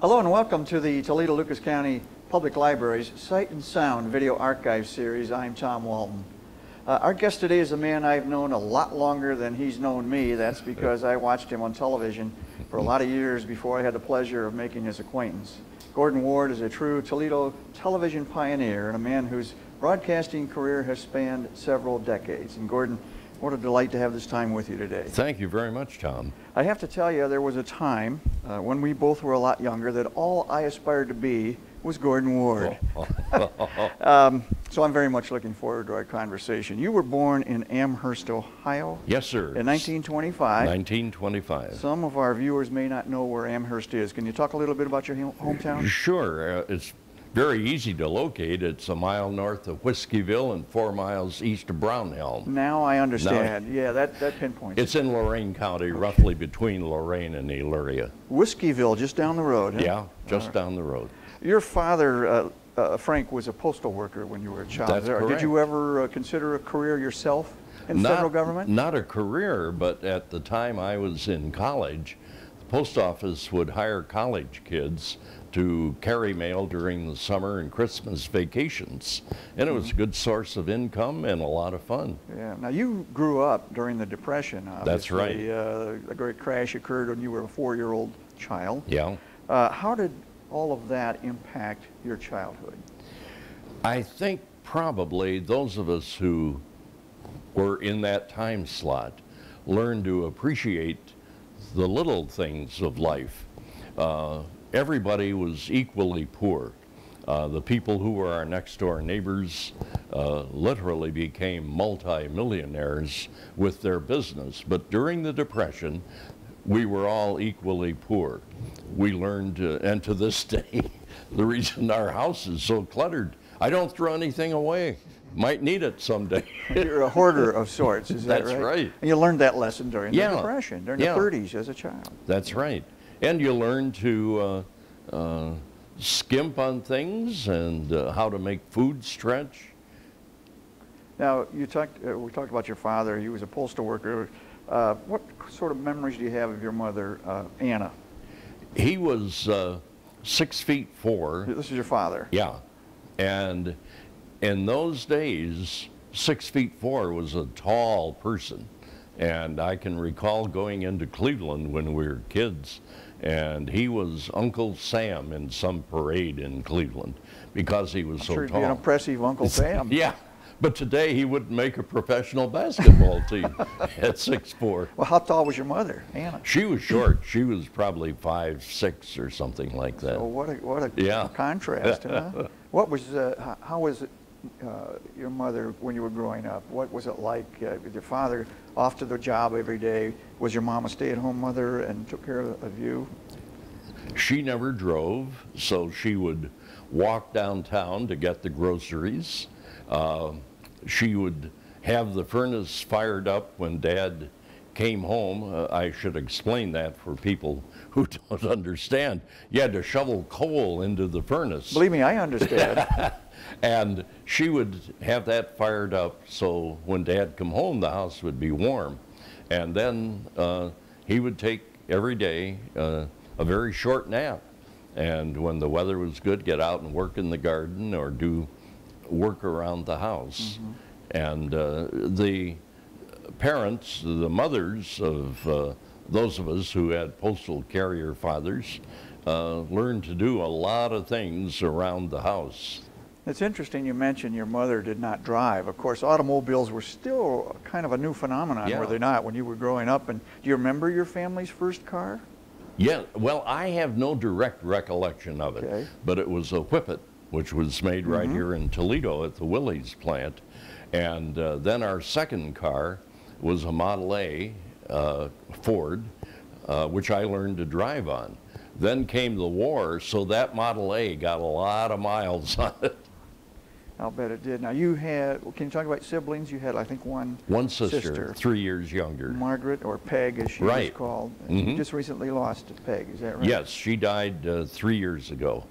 Hello and welcome to the Toledo Lucas County Public Library's Sight and Sound Video Archive Series. I'm Tom Walton. Our guest today is a man I've known a lot longer than he's known me. That's because I watched him on television for a lot of years before I had the pleasure of making his acquaintance. Gordon Ward is a true Toledo television pioneer and a man whose broadcasting career has spanned several decades. And Gordon, what a delight to have this time with you today. Thank you very much, Tom. I have to tell you, there was a time when we both were a lot younger that all I aspired to be was Gordon Ward. So I'm very much looking forward to our conversation. You were born in Amherst, Ohio? Yes, sir. In 1925. 1925. Some of our viewers may not know where Amherst is. Can you talk a little bit about your hometown? Sure. It's very easy to locate. It's a mile north of Whiskeyville and 4 miles east of Brownhill. Now I understand. Now, yeah, that pinpoints. It's in Lorraine County, roughly between Lorraine and Elyria. Whiskeyville, just down the road. Huh? Yeah, just down the road. Your father, Frank, was a postal worker when you were a child. That's correct. Did you ever consider a career yourself in federal government? Not a career, but at the time I was in college, the post office would hire college kids to carry mail during the summer and Christmas vacations. And it was a good source of income and a lot of fun. Yeah. Now, you grew up during the Depression, obviously. That's right. The great crash occurred when you were a 4-year-old child. Yeah. How did all of that impact your childhood? I think probably those of us who were in that time slot learned to appreciate the little things of life. Everybody was equally poor. The people who were our next door neighbors literally became multi-millionaires with their business. But during the Depression, we were all equally poor. We learned, and to this day, the reason our house is so cluttered, I don't throw anything away. Might need it someday. You're a hoarder of sorts, is that right? That's right. And you learned that lesson during the Depression, during the 30s as a child. That's right. And you learn to skimp on things and how to make food stretch. Now, you talked. We talked about your father. He was a postal worker. What sort of memories do you have of your mother, Anna? He was 6'4". This is your father. Yeah, and in those days, 6'4" was a tall person. And I can recall going into Cleveland when we were kids, and he was Uncle Sam in some parade in Cleveland because he was so tall. Sure, he'd be an impressive Uncle Sam. Yeah, but today he wouldn't make a professional basketball team at 6'4". Well, how tall was your mother, Anna? She was short. She was probably 5'6" or something like that. So what a contrast, huh? What was how was it? Your mother, when you were growing up, what was it like with your father off to the job every day? Was your mom a stay-at-home mother and took care of you? She never drove, so she would walk downtown to get the groceries. She would have the furnace fired up when Dad came home. I should explain that for people who don't understand. You had to shovel coal into the furnace. Believe me, I understand. And she would have that fired up so when Dad come home, the house would be warm. And then he would take every day a very short nap. And when the weather was good, get out and work in the garden or do work around the house. Mm-hmm. And the parents, the mothers of those of us who had postal carrier fathers, learned to do a lot of things around the house. It's interesting you mentioned your mother did not drive. Of course, automobiles were still kind of a new phenomenon, were they not, when you were growing up? And do you remember your family's first car? Yeah, well, I have no direct recollection of it, but it was a Whippet, which was made right here in Toledo at the Willie's plant. And then our second car was a Model A Ford, which I learned to drive on. Then came the war, so that Model A got a lot of miles on it. I'll bet it did. Now you had, can you talk about siblings? You had, I think, one sister, 3 years younger. Margaret, or Peg as she was called. You just recently lost to Peg, is that right? Yes, she died 3 years ago.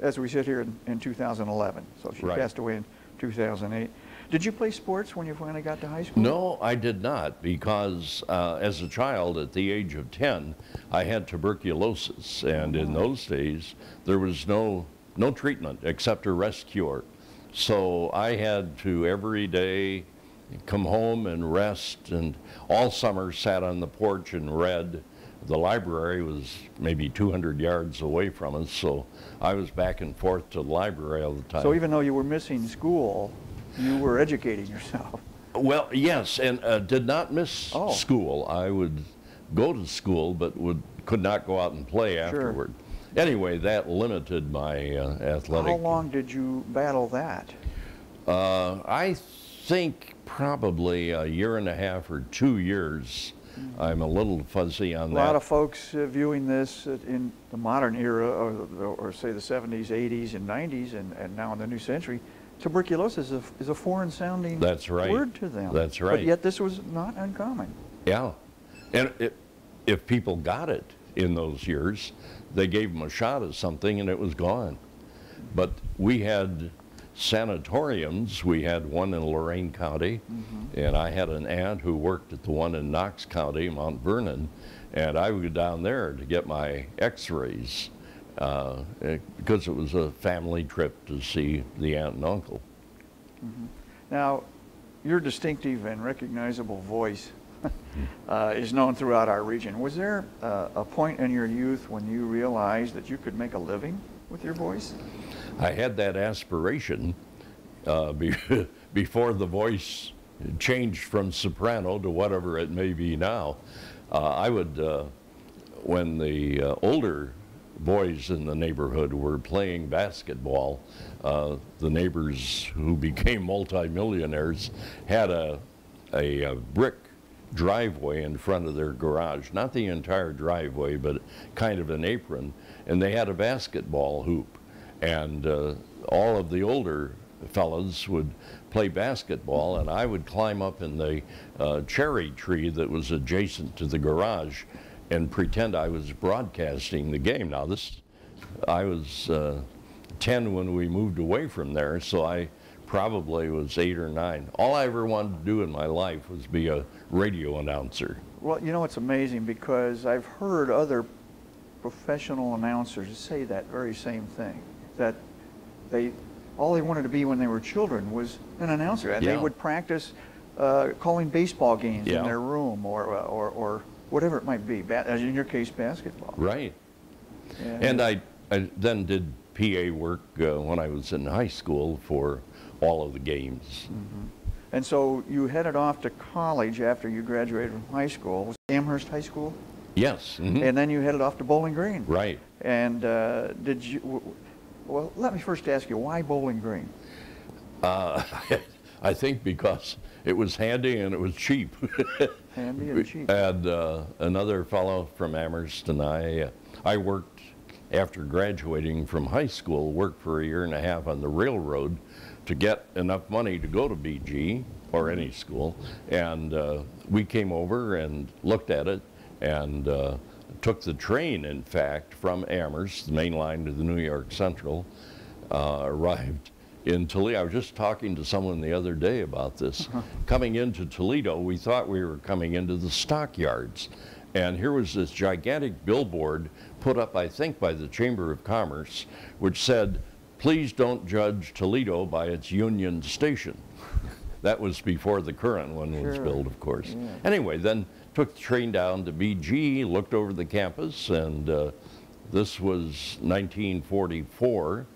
As we sit here in 2011, so she passed away in 2008. Did you play sports when you finally got to high school? No, I did not, because as a child at the age of 10, I had tuberculosis, and in those days there was no treatment except a rest cure. So I had to every day come home and rest, and all summer sat on the porch and read. The library was maybe 200 yards away from us, so I was back and forth to the library all the time. So even though you were missing school, you were educating yourself. Well, yes, and did not miss school. I would go to school, but could not go out and play afterward. Sure. Anyway, that limited my athletic. How long did you battle that? I think probably a year and a half or 2 years. I'm a little fuzzy on that. A lot of folks viewing this in the modern era, or say the 70s, 80s, and 90s, and now in the new century, tuberculosis is a foreign-sounding word to them. That's right. But yet this was not uncommon. Yeah. And if people got it in those years, they gave them a shot at something, and it was gone. But we had sanatoriums. We had one in Lorraine County, and I had an aunt who worked at the one in Knox County, Mount Vernon, and I would go down there to get my x-rays because it was a family trip to see the aunt and uncle. Now, your distinctive and recognizable voice is known throughout our region. Was there a point in your youth when you realized that you could make a living with your voice? I had that aspiration before the voice changed from soprano to whatever it may be now. I would, when the older boys in the neighborhood were playing basketball, the neighbors who became multimillionaires had a brick driveway in front of their garage. Not the entire driveway, but kind of an apron, and they had a basketball hoop. And all of the older fellas would play basketball, and I would climb up in the cherry tree that was adjacent to the garage and pretend I was broadcasting the game. Now, I was 10 when we moved away from there, so I probably was 8 or 9. All I ever wanted to do in my life was be a radio announcer. Well, you know, it's amazing, because I've heard other professional announcers say that very same thing. That all they wanted to be when they were children was an announcer, and they would practice calling baseball games in their room, or whatever it might be. In your case, basketball. Right. And I then did PA work when I was in high school for all of the games. And so you headed off to college after you graduated from high school. Was it Amherst High School? Yes. And then you headed off to Bowling Green. Right. And did you? Well, let me first ask you, why Bowling Green? I think because it was handy and it was cheap. Handy and cheap. And another fellow from Amherst and I worked, after graduating from high school, worked for a year and a half on the railroad to get enough money to go to BG or any school. And we came over and looked at it, and took the train, in fact, from Amherst, the main line to the New York Central, arrived in Toledo. I was just talking to someone the other day about this. Coming into Toledo, we thought we were coming into the stockyards. And here was this gigantic billboard put up, I think, by the Chamber of Commerce, which said, "Please don't judge Toledo by its Union Station." That was before the current one was built, of course. Anyway, then took the train down to BG, looked over the campus, and this was 1944,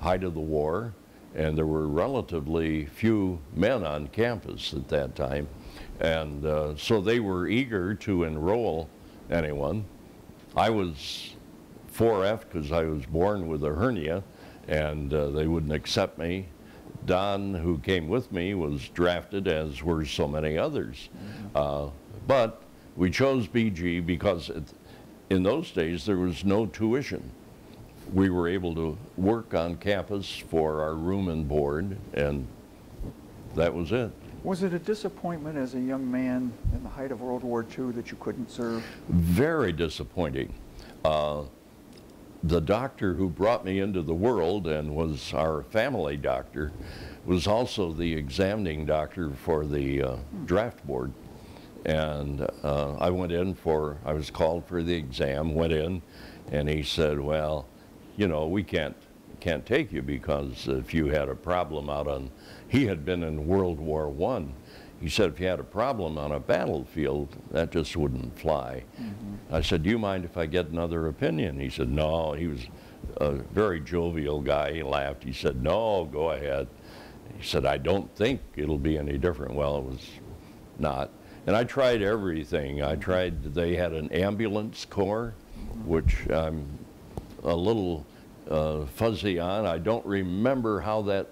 height of the war, and there were relatively few men on campus at that time. And so they were eager to enroll anyone. I was 4F because I was born with a hernia, and they wouldn't accept me. Don, who came with me, was drafted, as were so many others. But we chose BG because in those days there was no tuition. We were able to work on campus for our room and board, and that was it. Was it a disappointment as a young man in the height of World War II that you couldn't serve? Very disappointing. the doctor who brought me into the world and was our family doctor was also the examining doctor for the draft board. And I went in for, I was called for the exam, went in, and he said, well, you know, we can't take you because if you had a problem out on, he had been in World War I. He said, if you had a problem on a battlefield, that just wouldn't fly. Mm-hmm. I said, do you mind if I get another opinion? He said, no. He was a very jovial guy. He laughed. He said, no, go ahead. He said, I don't think it'll be any different. Well, it was not. And I tried everything. I tried, they had an ambulance corps, which I'm a little fuzzy on. I don't remember how that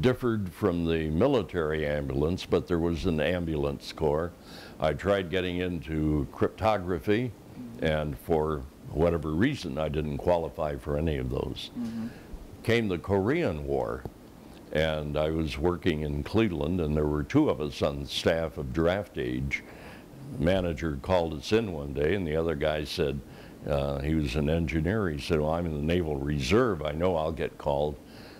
differed from the military ambulance, but there was an ambulance corps. I tried getting into cryptography, and for whatever reason, I didn't qualify for any of those. Mm-hmm. Came the Korean War, and I was working in Cleveland, and there were two of us on the staff of draft age. Manager called us in one day, and the other guy said, he was an engineer, he said, well, I'm in the Naval Reserve, I know I'll get called.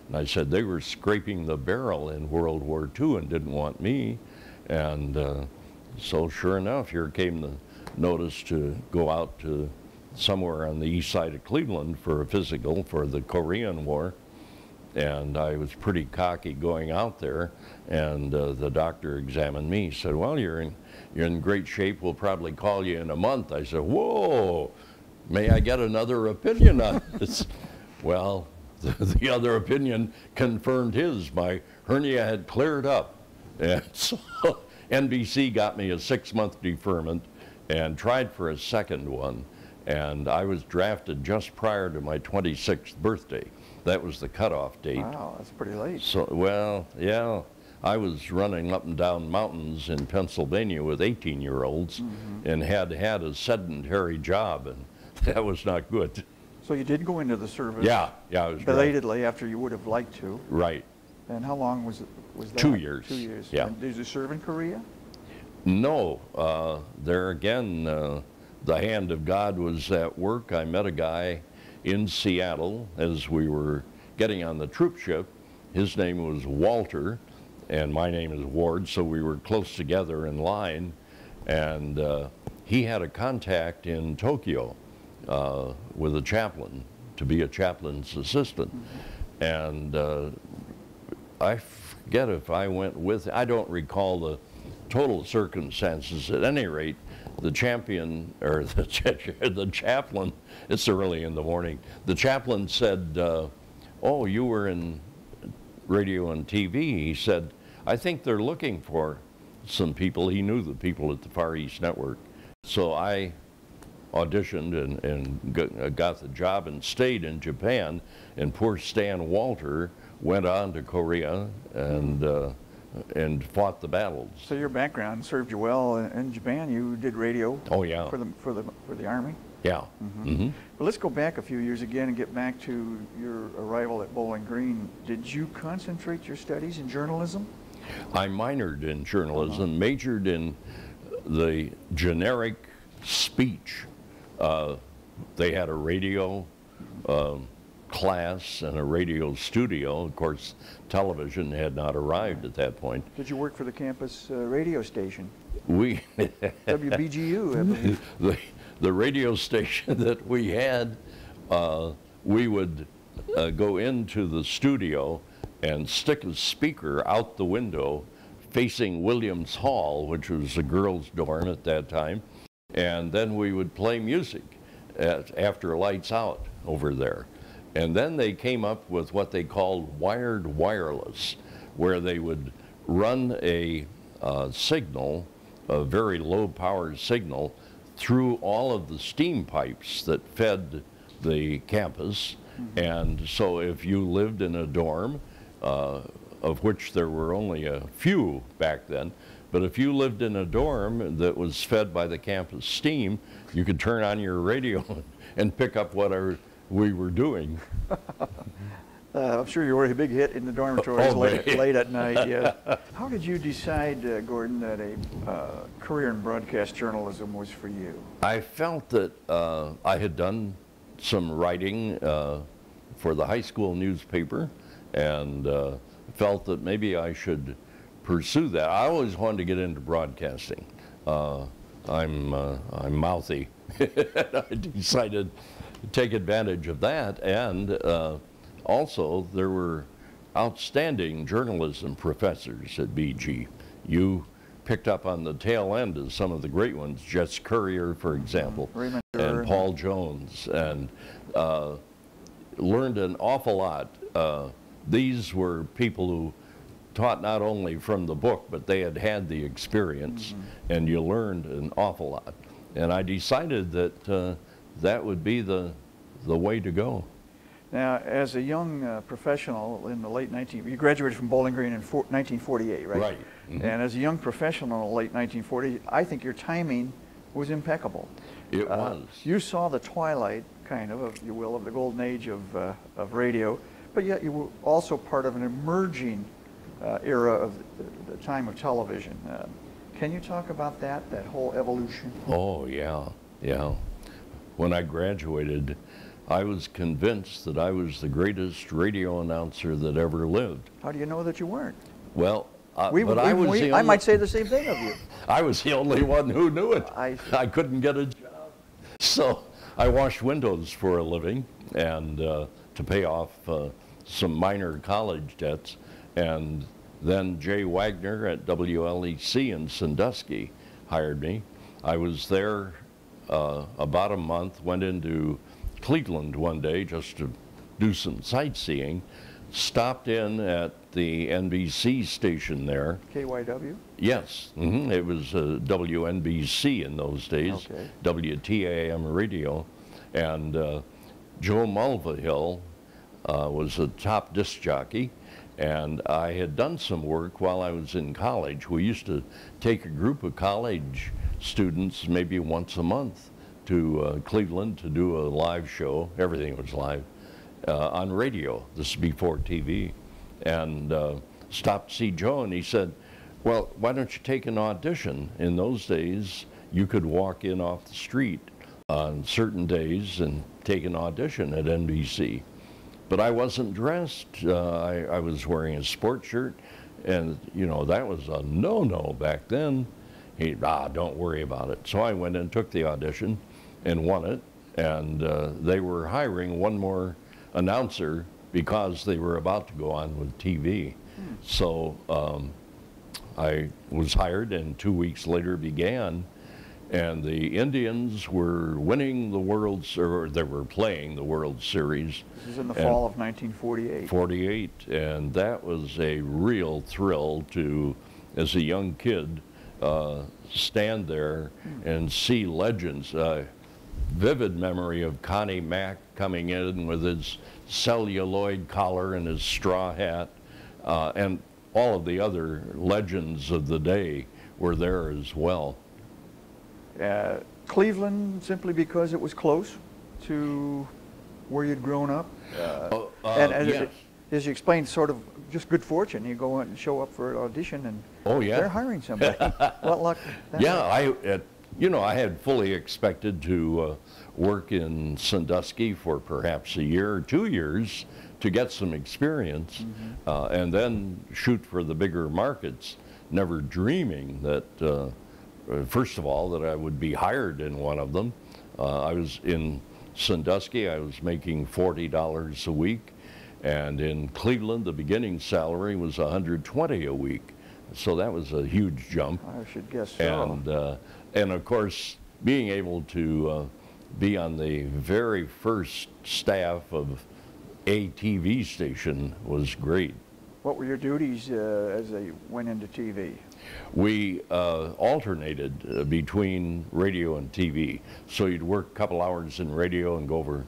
And I said, they were scraping the barrel in World War II and didn't want me. And so sure enough, here came the notice to go out to somewhere on the east side of Cleveland for a physical for the Korean War. And I was pretty cocky going out there, and the doctor examined me. He said, well, you're in great shape. We'll probably call you in a month. I said, whoa, may I get another opinion on this? Well, the other opinion confirmed his. My hernia had cleared up. And so NBC got me a 6-month deferment and tried for a second one. And I was drafted just prior to my 26th birthday. That was the cutoff date. Wow, that's pretty late. So, well, yeah, I was running up and down mountains in Pennsylvania with 18-year-olds mm-hmm. and had a sedentary job, and that was not good. So you did go into the service. Yeah, yeah, I was belatedly after you would have liked to. Right. And how long was it? Was that? 2 years. 2 years. Yeah. And did you serve in Korea? No. There again, the hand of God was at work. I met a guy in Seattle as we were getting on the troop ship. His name was Walter and my name is Ward, so we were close together in line, and he had a contact in Tokyo with a chaplain to be a chaplain's assistant. Mm-hmm. And I forget if I went with, I don't recall the total circumstances. At any rate, the champion, or the chaplain, it's early in the morning, the chaplain said, oh, you were in radio and TV. He said, I think they're looking for some people. He knew the people at the Far East Network. So I auditioned and got the job and stayed in Japan. And poor Stan Walter went on to Korea and fought the battles. So your background served you well in Japan. You did radio. Oh yeah. For the Army. Yeah. Mm-hmm. Mm-hmm. But let's go back a few years again and get back to your arrival at Bowling Green. Did you concentrate your studies in journalism? I minored in journalism, uh-huh. majored in the generic speech. They had a radio class and a radio studio. Of course, television had not arrived at that point. Did you work for the campus radio station? We WBGU. I believe. The radio station that we had, we would go into the studio and stick a speaker out the window facing Williams Hall, which was the girls' dorm at that time, and then we would play music after lights out over there. And then they came up with what they called wired wireless, where they would run a signal, a very low power signal, through all of the steam pipes that fed the campus. Mm-hmm. And so if you lived in a dorm, of which there were only a few back then, but if you lived in a dorm that was fed by the campus steam, you could turn on your radio and pick up whatever we were doing. I'm sure you were a big hit in the dormitories late at night. Yeah. How did you decide, Gordon, that a career in broadcast journalism was for you? I felt that I had done some writing for the high school newspaper, and felt that maybe I should pursue that. I always wanted to get into broadcasting. I'm mouthy. I decided to take advantage of that, and also there were outstanding journalism professors at BG. You picked up on the tail end of some of the great ones, Jess Currier, for example, and Paul Jones, and learned an awful lot. These were people who taught not only from the book, but they had had the experience, mm-hmm. and you learned an awful lot. And I decided that that would be the way to go. Now, as a young professional in the late 19... You graduated from Bowling Green in 1948, right? Right. Mm-hmm. And as a young professional in the late 1940s, I think your timing was impeccable. It was. You saw the twilight, kind of, if you will, of the golden age of radio, but yet you were also part of an emerging era of the time of television. Can you talk about that whole evolution? Oh, yeah, yeah. When I graduated, I was convinced that I was the greatest radio announcer that ever lived. How do you know that you weren't? Well, I might say the same thing of you. I was the only one who knew it. I couldn't get a job. So I washed windows for a living and to pay off some minor college debts. And then Jay Wagner at WLEC in Sandusky hired me. I was there about a month, went into Cleveland one day just to do some sightseeing, stopped in at the NBC station there. KYW? Yes. Mm-hmm. It was WNBC in those days, okay. WTAM radio. And Joe Mulvihill was a top disc jockey. And I had done some work while I was in college. We used to take a group of college students maybe once a month to Cleveland to do a live show. Everything was live on radio. This is before TV. And stopped to see Joe, and he said, well, why don't you take an audition? In those days, you could walk in off the street on certain days and take an audition at NBC. But I wasn't dressed. I was wearing a sports shirt, and you know, that was a no-no back then. Don't worry about it. So I went and took the audition and won it, and they were hiring one more announcer because they were about to go on with TV. Hmm. So I was hired, and 2 weeks later began, and the Indians were winning the World Series, or they were playing the World Series. This was in the fall of 1948. 48, and that was a real thrill to, as a young kid, stand there and see legends. Vivid memory of Connie Mack coming in with his celluloid collar and his straw hat, and all of the other legends of the day were there as well. Cleveland, simply because it was close to where you'd grown up, and as, yes. As you explained, sort of just good fortune. You go out and show up for an audition, and oh, yeah. They're hiring somebody. What luck! Yeah, I had fully expected to work in Sandusky for perhaps a year or 2 years to get some experience, mm-hmm. And then shoot for the bigger markets. Never dreaming that. First of all, that I would be hired in one of them. I was in Sandusky, I was making $40 a week, and in Cleveland, the beginning salary was $120 a week. So that was a huge jump. I should guess so. And of course, being able to be on the very first staff of a TV station was great. What were your duties as they went into TV? We alternated between radio and TV. So you'd work a couple hours in radio and go over,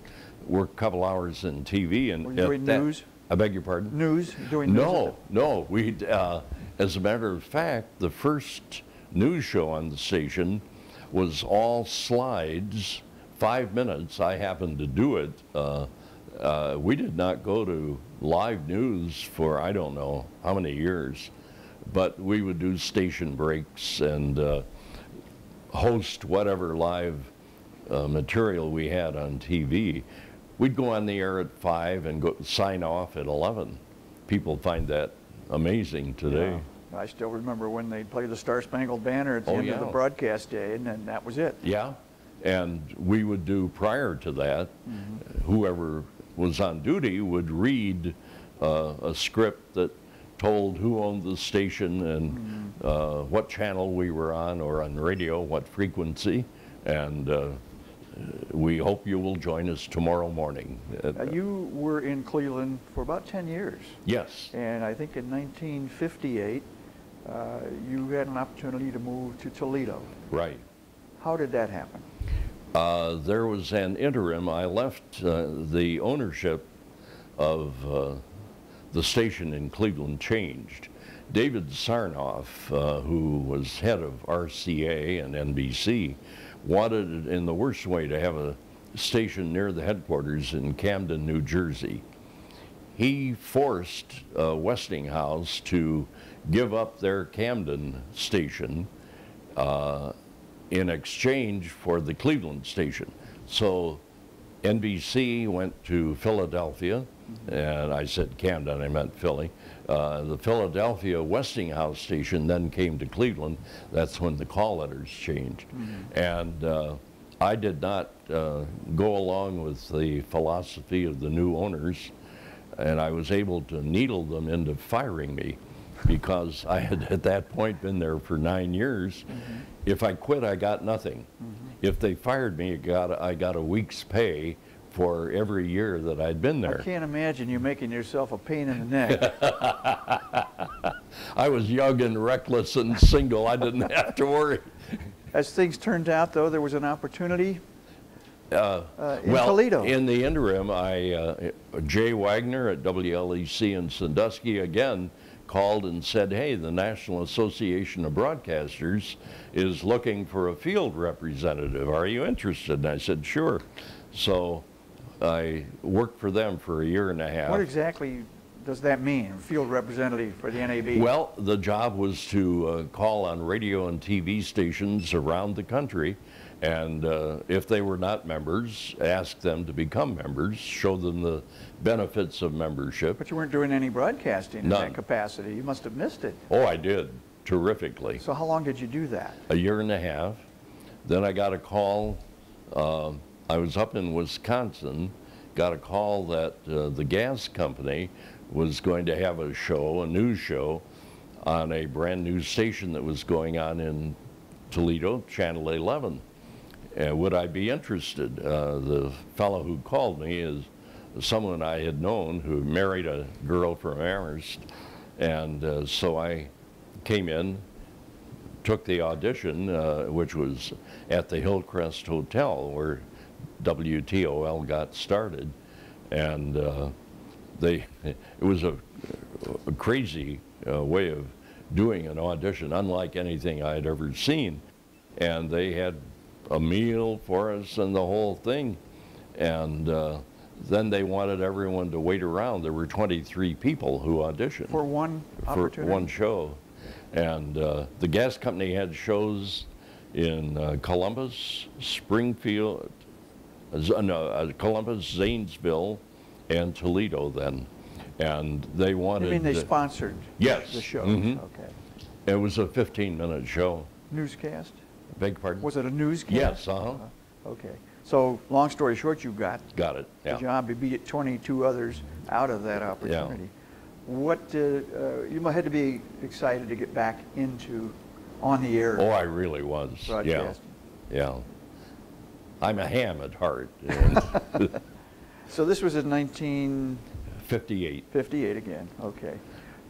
work a couple hours in TV. And were you doing news? I beg your pardon? News? Doing news? No. We'd, as a matter of fact, the first news show on the station was all slides, 5 minutes. I happened to do it. We did not go to live news for I don't know how many years, but we would do station breaks and host whatever live material we had on TV, we'd go on the air at 5 and go sign off at 11. People find that amazing today. Yeah. I still remember when they'd play the Star Spangled Banner at the end of the broadcast day, and then that was it. Yeah, and we would do prior to that, whoever was on duty would read a script that told who owned the station and what channel we were on, or on radio, what frequency, and we hope you will join us tomorrow morning. You were in Cleveland for about 10 years. Yes. And I think in 1958, you had an opportunity to move to Toledo. Right. How did that happen? There was an interim. I left the ownership of the station in Cleveland changed. David Sarnoff, who was head of RCA and NBC, wanted, in the worst way, to have a station near the headquarters in Camden, New Jersey. He forced Westinghouse to give up their Camden station in exchange for the Cleveland station. So NBC went to Philadelphia, and I said Camden, I meant Philly. The Philadelphia Westinghouse station then came to Cleveland. That's when the call letters changed. And I did not go along with the philosophy of the new owners, and I was able to needle them into firing me, because I had at that point been there for 9 years. If I quit, I got nothing. If they fired me, I got a week's pay for every year that I'd been there. I can't imagine you making yourself a pain in the neck. I was young and reckless and single. I didn't have to worry. As things turned out, though, there was an opportunity in Toledo. In the interim, Jay Wagner at WLEC in Sandusky again called and said, hey, the National Association of Broadcasters is looking for a field representative. Are you interested? And I said, sure. So I worked for them for a year and a half. What exactly does that mean, field representative for the NAB? Well, the job was to call on radio and TV stations around the country, and if they were not members, ask them to become members, show them the benefits of membership. But you weren't doing any broadcasting in that capacity. You must have missed it. Oh, I did, terrifically. So how long did you do that? A year and a half. Then I got a call. I was up in Wisconsin, got a call that the gas company was going to have a show, a news show, on a brand new station that was going on in Toledo, Channel 11. Would I be interested? The fellow who called me is someone I had known who married a girl from Amherst, and so I came in, took the audition, which was at the Hillcrest Hotel, where WTOL got started, and it was a crazy way of doing an audition, unlike anything I had ever seen. And they had a meal for us and the whole thing, and then they wanted everyone to wait around. There were 23 people who auditioned. For one opportunity? For one show. And the gas company had shows in Columbus, Springfield, Columbus, Zanesville, and Toledo then, and they wanted... You mean they sponsored the show? Okay. It was a 15-minute show. Newscast? Beg your pardon? Was it a newscast? Yes, okay. So, long story short, you got it, the job to beat 22 others out of that opportunity. Yeah. What did... you had to be excited to get back into on-the-air... Oh, I really was. Broadcasting. Yeah. I'm a ham at heart. So this was in 1958. 58 again, okay.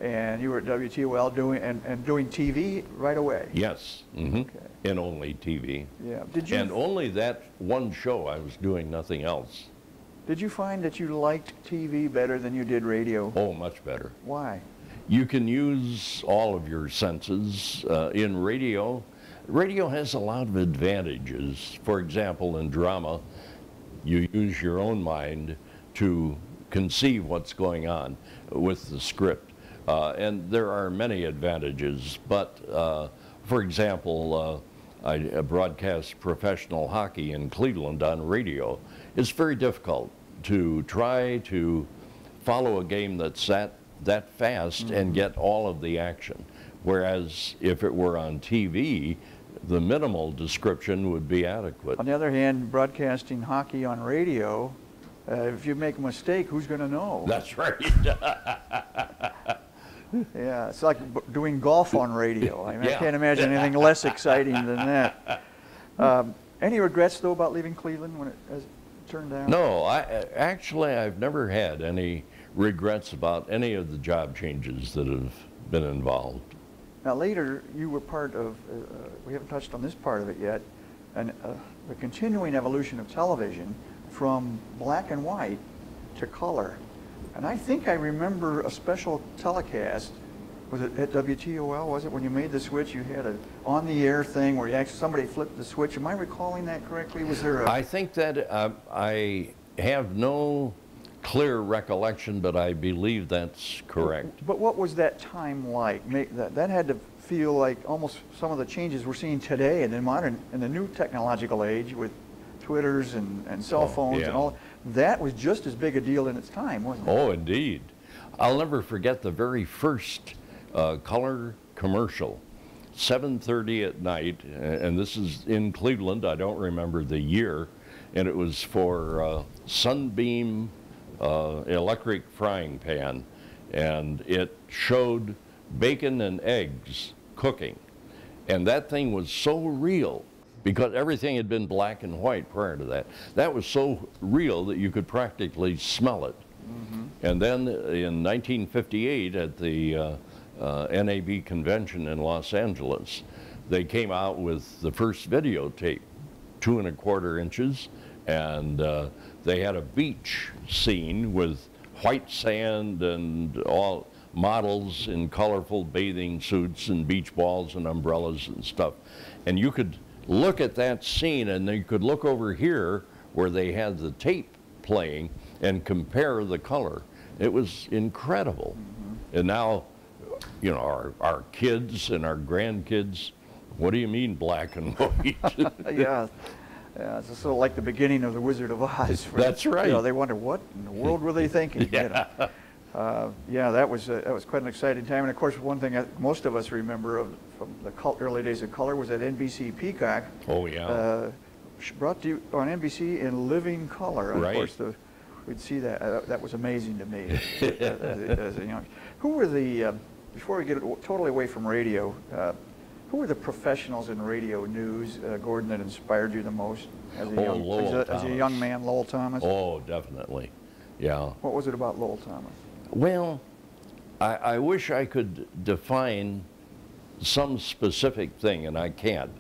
And you were at WTOL doing doing TV right away. Yes, okay. And only TV. Yeah. Did you? And only that one show. I was doing nothing else. Did you find that you liked TV better than you did radio? Oh, much better. Why? You can use all of your senses in radio. Radio has a lot of advantages. For example, in drama, you use your own mind to conceive what's going on with the script. And there are many advantages, but for example, I broadcast professional hockey in Cleveland on radio. It's very difficult to try to follow a game that's that fast and get all of the action. Whereas if it were on TV, the minimal description would be adequate. On the other hand, broadcasting hockey on radio, if you make a mistake, who's going to know? That's right. Yeah, it's like doing golf on radio. I mean, yeah. I can't imagine anything less exciting than that. Any regrets, though, about leaving Cleveland when it, as it turned out? No, I've never had any regrets about any of the job changes that have been involved. Now, later, you were part of, we haven't touched on this part of it yet, and the continuing evolution of television from black and white to color. And I think I remember a special telecast, was it at WTOL, was it, when you made the switch, you had a on-the-air thing where you actually, somebody flipped the switch. Am I recalling that correctly? Was there a... I think that I have no clear recollection, but I believe that's correct. But what was that time like? That had to feel like almost some of the changes we're seeing today in the modern, in the new technological age with Twitters and cell phones and all. That was just as big a deal in its time, wasn't it? Oh, indeed. I'll never forget the very first color commercial, 7:30 at night, and this is in Cleveland, I don't remember the year, and it was for Sunbeam electric frying pan, and it showed bacon and eggs cooking. And that thing was so real, because everything had been black and white prior to that. That was so real that you could practically smell it. Mm-hmm. And then in 1958 at the NAB convention in Los Angeles, they came out with the first videotape, 2¼ inches, and they had a beach scene with white sand and all models in colorful bathing suits and beach balls and umbrellas and stuff. And you could look at that scene, and then you could look over here where they had the tape playing and compare the color. It was incredible. Mm-hmm. And now, you know, our kids and our grandkids, what do you mean black and white? Yeah, it's sort of like the beginning of The Wizard of Oz. That's right. You know, they wonder what in the world were they thinking. You know? Yeah, that was quite an exciting time. And of course, one thing most of us remember from the early days of color was that NBC Peacock. Oh yeah. Brought to you on NBC in living color. Right. Of course, we'd see that. That was amazing to me. as a young. Who were the before we get totally away from radio? Who were the professionals in radio news, Gordon, that inspired you the most as a young man, Lowell Thomas? Oh, definitely. Yeah. What was it about Lowell Thomas? Well, I wish I could define some specific thing, and I can't.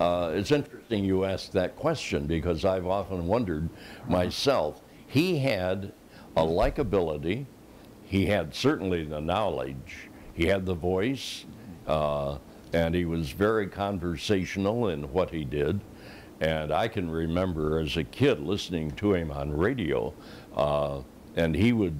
It's interesting you asked that question, because I've often wondered myself. He had a likability. He had certainly the knowledge. He had the voice, and he was very conversational in what he did. And I can remember as a kid listening to him on radio, and he would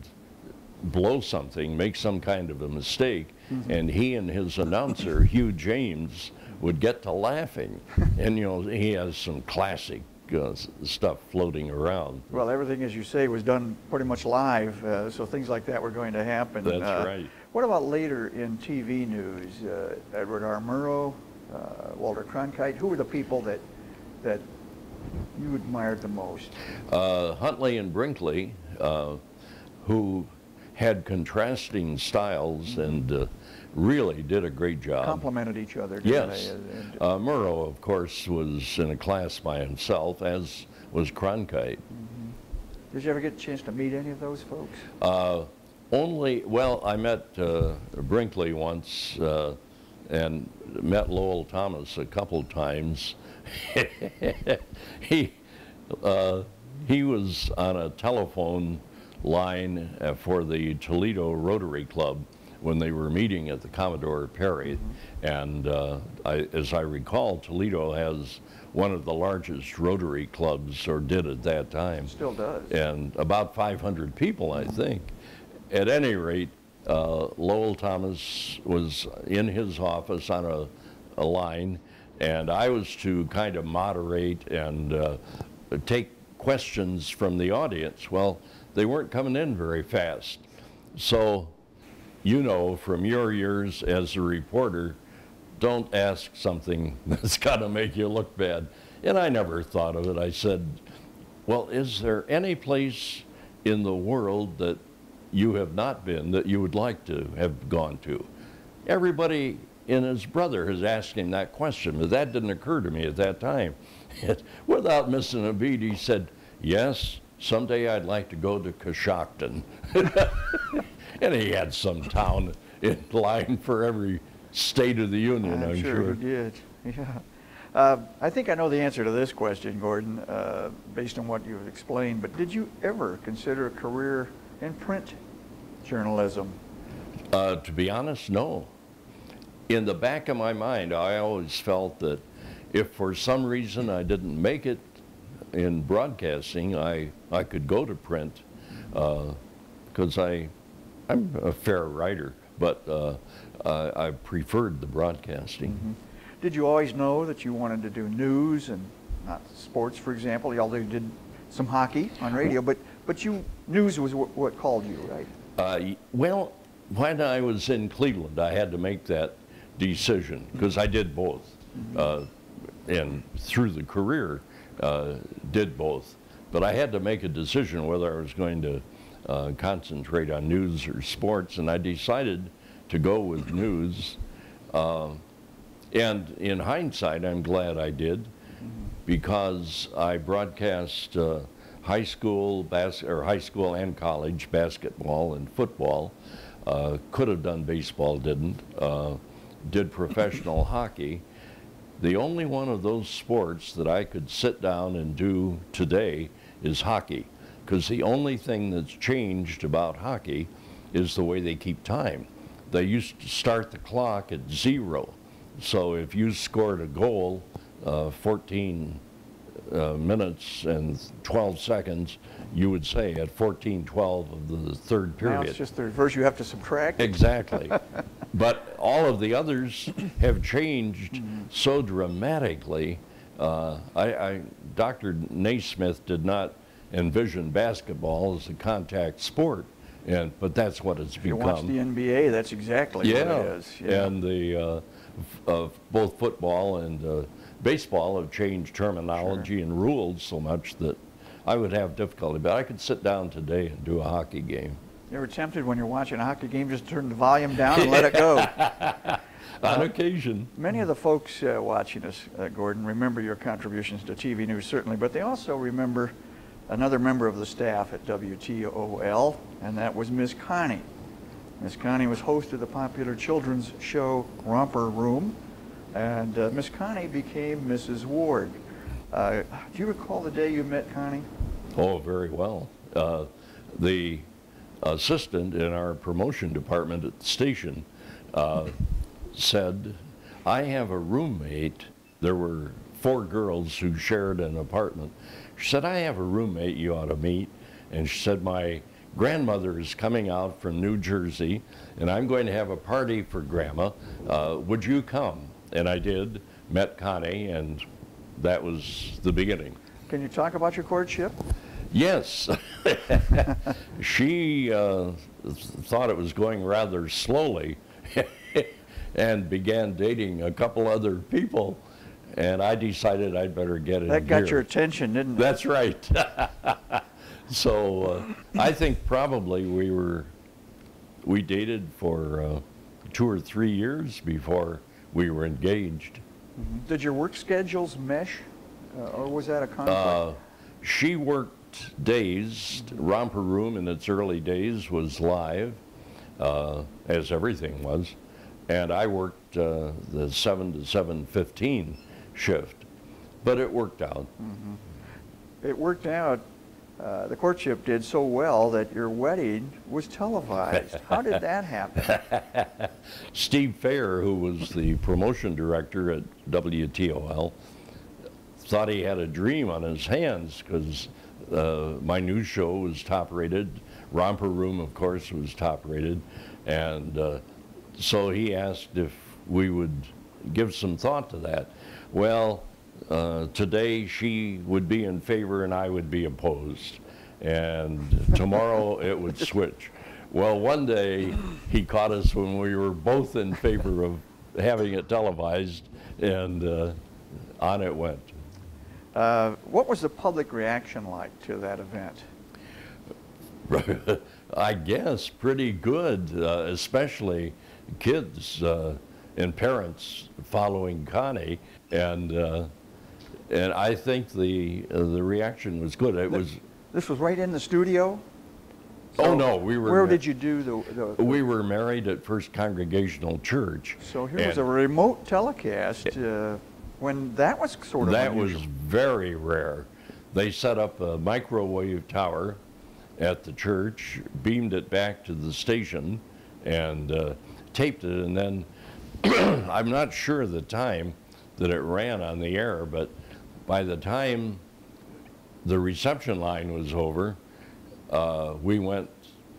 blow something, make some kind of a mistake, and he and his announcer, Hugh James, would get to laughing. And, you know, he has some classic stuff floating around. Well, everything, as you say, was done pretty much live, so things like that were going to happen. That's right. What about later in TV news? Edward R. Murrow, Walter Cronkite, who were the people that you admired the most? Huntley and Brinkley, who had contrasting styles and really did a great job. Complemented each other. Yes. Murrow, of course, was in a class by himself, as was Cronkite. Mm-hmm. Did you ever get a chance to meet any of those folks? Well, I met Brinkley once and met Lowell Thomas a couple times. He was on a telephone line for the Toledo Rotary Club when they were meeting at the Commodore Perry. Mm-hmm. And as I recall, Toledo has one of the largest Rotary clubs, or did at that time. Still does. And about 500 people, I think. At any rate, Lowell Thomas was in his office on a line, And I was to kind of moderate and take questions from the audience. Well, they weren't coming in very fast. So, you know, from your years as a reporter, don't ask something that's got to make you look bad. And I never thought of it. I said, well, is there any place in the world that you have not been that you would like to have gone to? Everybody and his brother has asked him that question, but that didn't occur to me at that time. Without missing a beat, he said, yes, someday I'd like to go to Coshocton. And he had some town in line for every state of the union, I'm sure. He did, yeah. I think I know the answer to this question, Gordon, based on what you've explained, but did you ever consider a career in print journalism? To be honest, no. In the back of my mind, I always felt that if for some reason I didn't make it in broadcasting, I could go to print, because I'm a fair writer, but I preferred the broadcasting. Mm-hmm. Did you always know that you wanted to do news and not sports, for example? Although you did some hockey on radio, but you, news was what called you, right? Well, when I was in Cleveland, I had to make that decision, because I did both, and through the career did both. But I had to make a decision whether I was going to concentrate on news or sports, and I decided to go with news. And in hindsight, I'm glad I did, because I broadcast high school and college basketball and football. Could have done baseball, didn't. Did professional hockey. The only one of those sports that I could sit down and do today is hockey, because the only thing that's changed about hockey is the way they keep time. They used to start the clock at 0. So if you scored a goal 14 minutes and 12 seconds, you would say at 14:12 of the third period. Now it's just the reverse. You have to subtract. Exactly. But all of the others have changed so dramatically. Dr. Naismith did not envision basketball as a contact sport, but that's what it's become. If you watch the NBA, that's exactly what it is. Yeah. And the both football and baseball have changed terminology and rules so much that I would have difficulty, but I could sit down today and do a hockey game. You ever tempted when you're watching a hockey game just turn the volume down and let it go? On occasion. Many of the folks watching us, Gordon, remember your contributions to TV news, certainly, but they also remember another member of the staff at WTOL, and that was Miss Connie. Miss Connie was host of the popular children's show Romper Room, and Miss Connie became Mrs. Ward. Do you recall the day you met Connie? Oh, very well. The assistant in our promotion department at the station said, I have a roommate. There were 4 girls who shared an apartment. She said, I have a roommate you ought to meet. And she said, my grandmother is coming out from New Jersey, and I'm going to have a party for Grandma. Would you come? And I did, met Connie, and that was the beginning. Can you talk about your courtship? Yes. She thought it was going rather slowly and began dating a couple other people, and I decided I'd better get in. That got your attention, didn't it? That's right. So I think probably we dated for 2 or 3 years before we were engaged. Did your work schedules mesh, or was that a conflict? She worked days. Romper Room in its early days was live, as everything was, and I worked the 7 to 7:15 shift, but it worked out. It worked out. The courtship did so well that your wedding was televised. How did that happen? Steve Fair, who was the promotion director at WTOL, thought he had a dream on his hands, because my news show was top rated. Romper Room, of course, was top rated. And so he asked if we would give some thought to that. Well, today she would be in favor and I would be opposed, and tomorrow it would switch. Well, one day he caught us when we were both in favor of having it televised, and on it went. What was the public reaction like to that event? I guess pretty good, especially kids and parents following Connie, and I think the reaction was good. It was. This was right in the studio. So oh no, we were. Where did you do the? We were married at First Congregational Church. So here was a remote telecast when that was sort of. That unusual. Was very rare. They set up a microwave tower at the church, beamed it back to the station, and taped it, and then I'm not sure the time that it ran on the air, but by the time the reception line was over, we went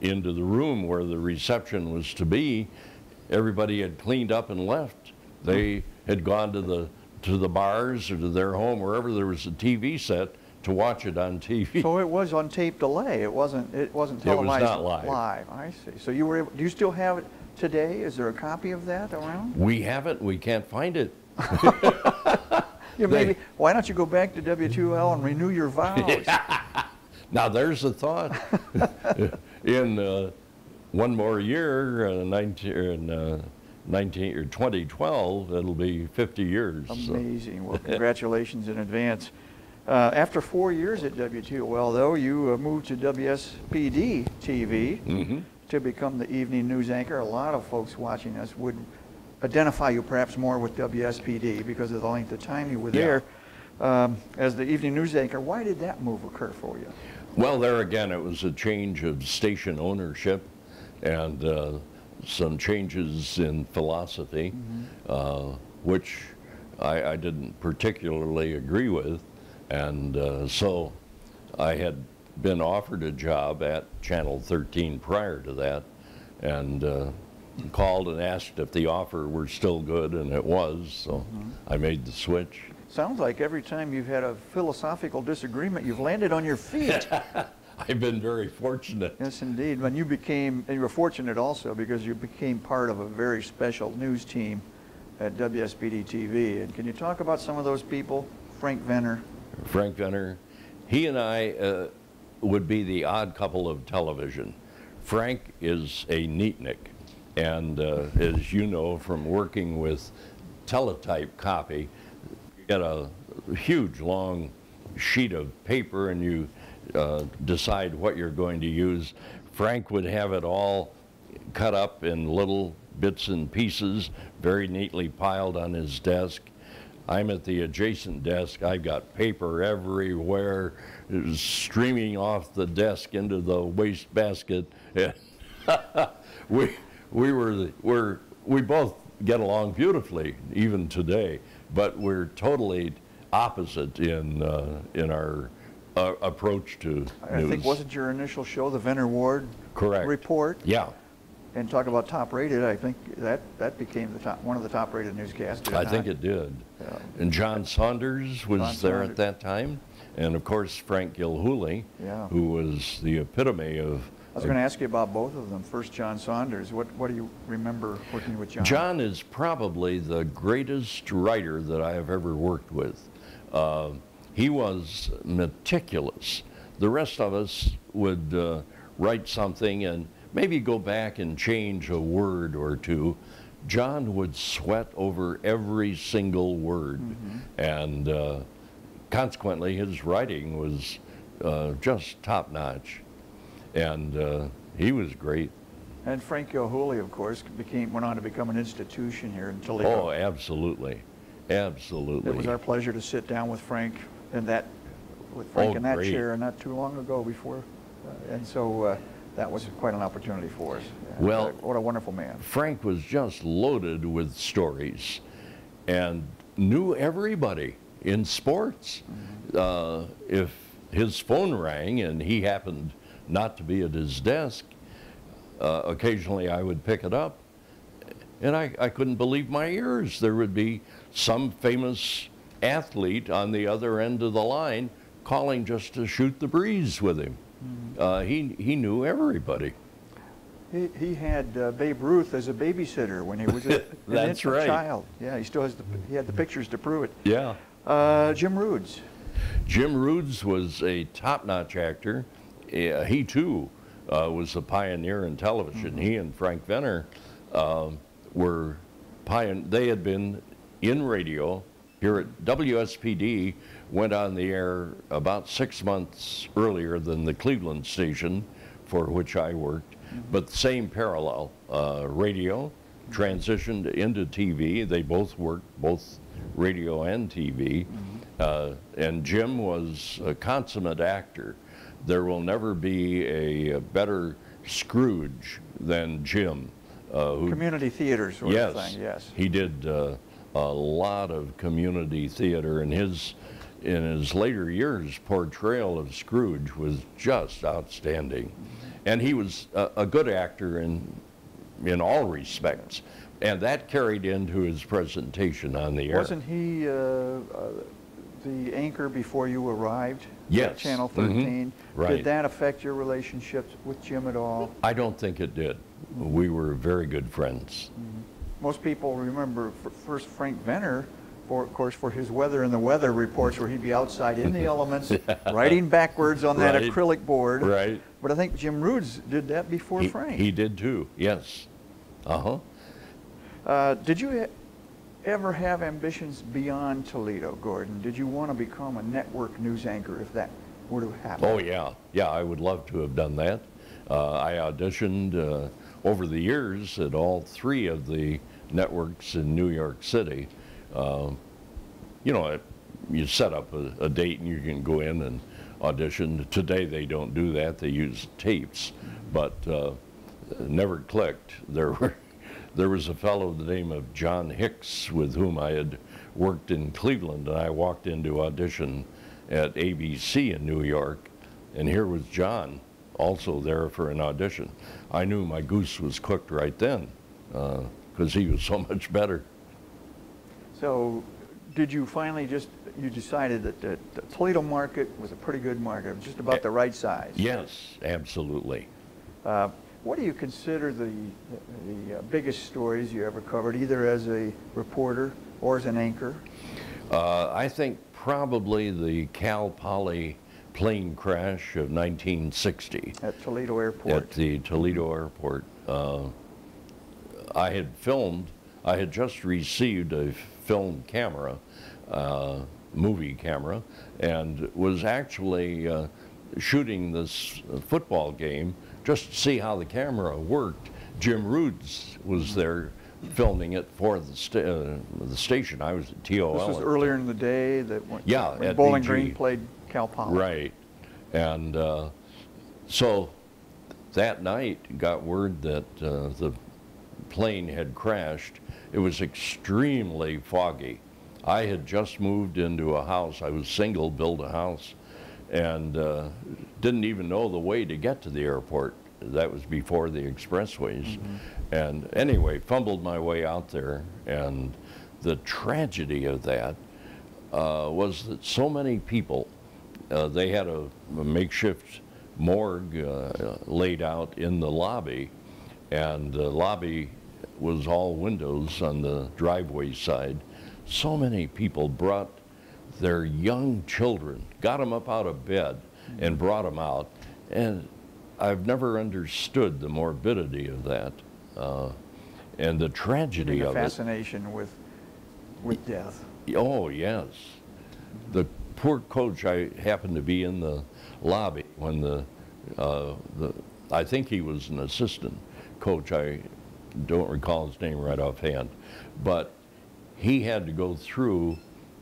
into the room where the reception was to be. Everybody had cleaned up and left. They had gone to the bars or to their home, wherever there was a TV set, to watch it on TV. So it was on tape delay. It wasn't televised. It was not live. I see. So you were able, do you still have it today? Is there a copy of that around? We have it. We can't find it. Maybe, why don't you go back to WTOL and renew your vows? Now there's the thought. In one more year, 2012, it'll be 50 years. Amazing. So. Well, congratulations in advance. After 4 years at WTOL, though, you moved to WSPD-TV to become the evening news anchor. A lot of folks watching us would identify you perhaps more with WSPD because of the length of time you were there as the evening news anchor. Why did that move occur for you? Well, there again, it was a change of station ownership and some changes in philosophy, which I didn't particularly agree with. And so I had been offered a job at Channel 13 prior to that, and called and asked if the offer were still good, and it was, so I made the switch. Sounds like every time you've had a philosophical disagreement, you've landed on your feet. I've been very fortunate. Yes, indeed. When you became, and you were fortunate also because you became part of a very special news team at WSPD-TV. And can you talk about some of those people? Frank Venner. Frank Venner, he and I would be the odd couple of television. Frank is a neatnik, and as you know from working with teletype copy, you get a huge long sheet of paper and you decide what you're going to use. Frank would have it all cut up in little bits and pieces, very neatly piled on his desk. I'm at the adjacent desk. I've got paper everywhere, streaming off the desk into the wastebasket. we both get along beautifully even today, but we're totally opposite in our approach to news. I think wasn't your initial show the Venner Ward report? Yeah. And talk about top-rated. I think that became the top, one of the top-rated newscasts. I think it did. Yeah. And John Saunders was there at that time, and of course Frank Gilhooly, who was the epitome of. I was going to ask you about both of them. First, John Saunders. What do you remember working with John? John is probably the greatest writer that I have ever worked with. He was meticulous. The rest of us would write something and maybe go back and change a word or two. John would sweat over every single word, and consequently his writing was just top-notch, and he was great. And Frank Gilhooly, of course, went on to become an institution here in Toledo. Oh, absolutely, absolutely. It was our pleasure to sit down with Frank in that, with Frank in that chair not too long ago before, and so that was quite an opportunity for us. Well, what a wonderful man. Frank was just loaded with stories and knew everybody in sports. If his phone rang and he happened not to be at his desk, occasionally I would pick it up And I couldn't believe my ears. There would be some famous athlete on the other end of the line calling just to shoot the breeze with him. Mm-hmm. He knew everybody. He had Babe Ruth as a babysitter when he was a That's right. child. Yeah, he still has he had the pictures to prove it. Yeah. Jim Roods. Jim Roods was a top-notch actor. He too was a pioneer in television. Mm-hmm. He and Frank Venner were they had been in radio here at WSPD, went on the air about 6 months earlier than the Cleveland station for which I worked, but the same parallel, radio transitioned into TV. They both worked, both radio and TV, and Jim was a consummate actor. There will never be a better Scrooge than Jim. Who, community theater sort yes, of thing, yes. He did a lot of community theater, and in his later years, portrayal of Scrooge was just outstanding. And he was a good actor in all respects, and that carried into his presentation on the air. Wasn't he the anchor before you arrived? Yes. At Channel 13. Mm-hmm. Right. Did that affect your relationships with Jim at all? I don't think it did. We were very good friends. Mm-hmm. Most people remember first Frank Venner, of course, for his weather and the weather reports, where he'd be outside in the elements, yeah. writing backwards on right. that acrylic board. Right. But I think Jim Roods did that before Frank. He did too, yes. Uh-huh. Did you ever have ambitions beyond Toledo, Gordon? Did you want to become a network news anchor if that were to happen? Oh, yeah. Yeah, I would love to have done that. I auditioned over the years at all three of the networks in New York City. You know, you set up a date and you can go in and audition. Today they don't do that. They use tapes, but never clicked. There was a fellow the name of John Hicks with whom I had worked in Cleveland, and I walked into audition at ABC in New York, and here was John also there for an audition. I knew my goose was cooked right then because he was so much better. So did you finally you decided that the Toledo market was a pretty good market, it was just about the right size? Yes, absolutely. What do you consider the biggest stories you ever covered, either as a reporter or as an anchor? I think probably the Cal Poly plane crash of 1960. At Toledo Airport. At the Toledo Airport. I had just received a film camera, movie camera, and was actually shooting this football game just to see how the camera worked. Jim Roods was there filming it for the station. I was at TOL. This was earlier in the day that when Bowling Green played Cal Poly. Right. And so that night got word that the plane had crashed. It was extremely foggy. I had just moved into a house. I was single, built a house, and didn't even know the way to get to the airport. That was before the expressways. Mm-hmm. And anyway, fumbled my way out there. And the tragedy of that was that so many people, they had a makeshift morgue laid out in the lobby. And the lobby was all windows on the driveway side. So many people brought their young children, got them up out of bed and brought them out. And I've never understood the morbidity of that and the tragedy of it. The fascination with death. Oh, yes. The poor coach, I happened to be in the lobby when I think he was an assistant coach. I don't recall his name right offhand, but he had to go through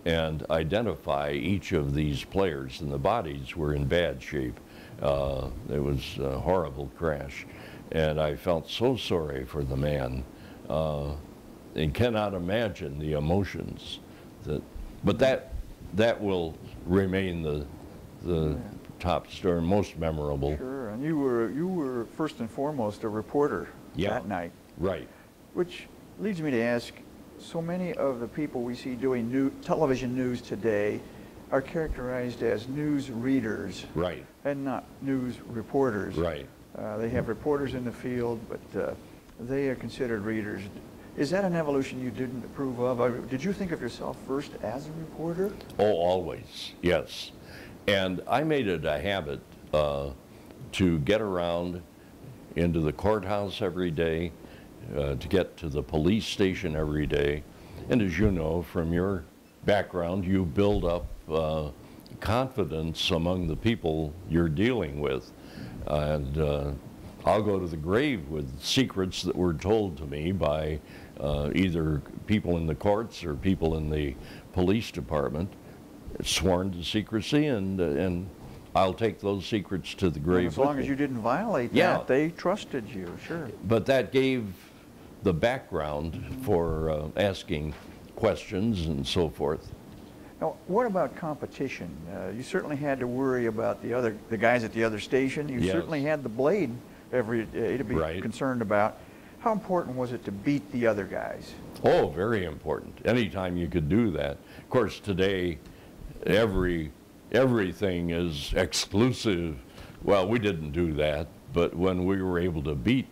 and identify each of these players, and the bodies were in bad shape. It was a horrible crash, and I felt so sorry for the man, and cannot imagine the emotions. But that will remain the top story, most memorable. Sure, and you were first and foremost a reporter that night. Right. Which leads me to ask, so many of the people we see doing new television news today are characterized as news readers, right, and not news reporters. Right. They have reporters in the field, but they are considered readers. Is that an evolution you didn't approve of? Did you think of yourself first as a reporter? Oh, always, yes. And I made it a habit to get around into the courthouse every day, to get to the police station every day. And as you know from your background, you build up confidence among the people you're dealing with. And I'll go to the grave with secrets that were told to me by either people in the courts or people in the police department, sworn to secrecy, and I'll take those secrets to the grave. And as long as you didn't violate that, they trusted you, sure. But that gave the background for asking questions and so forth. Now, what about competition? You certainly had to worry about the guys at the other station. You certainly had the blade every day to be concerned about. How important was it to beat the other guys? Oh, very important. Anytime you could do that. Of course, today, everything is exclusive. Well, we didn't do that, but when we were able to beat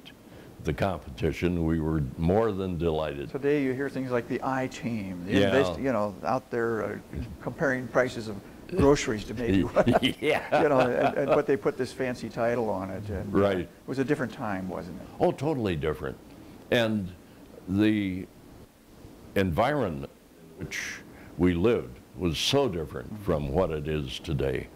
the competition, we were more than delighted. Today you hear things like the I team, you know, out there comparing prices of groceries to maybe you know, but they put this fancy title on it. And, it was a different time, wasn't it? Oh, totally different. And the environment in which we lived was so different from what it is today.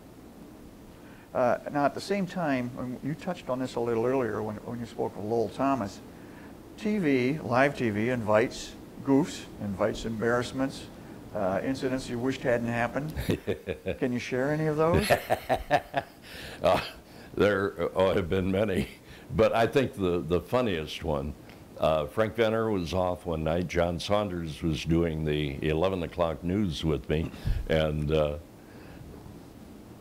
Now, at the same time, and you touched on this a little earlier when you spoke of Lowell Thomas, TV, live TV, invites goofs, invites embarrassments, incidents you wished hadn't happened. Can you share any of those? There have been many, but I think the funniest one, Frank Venner was off one night. John Saunders was doing the 11 o'clock news with me, and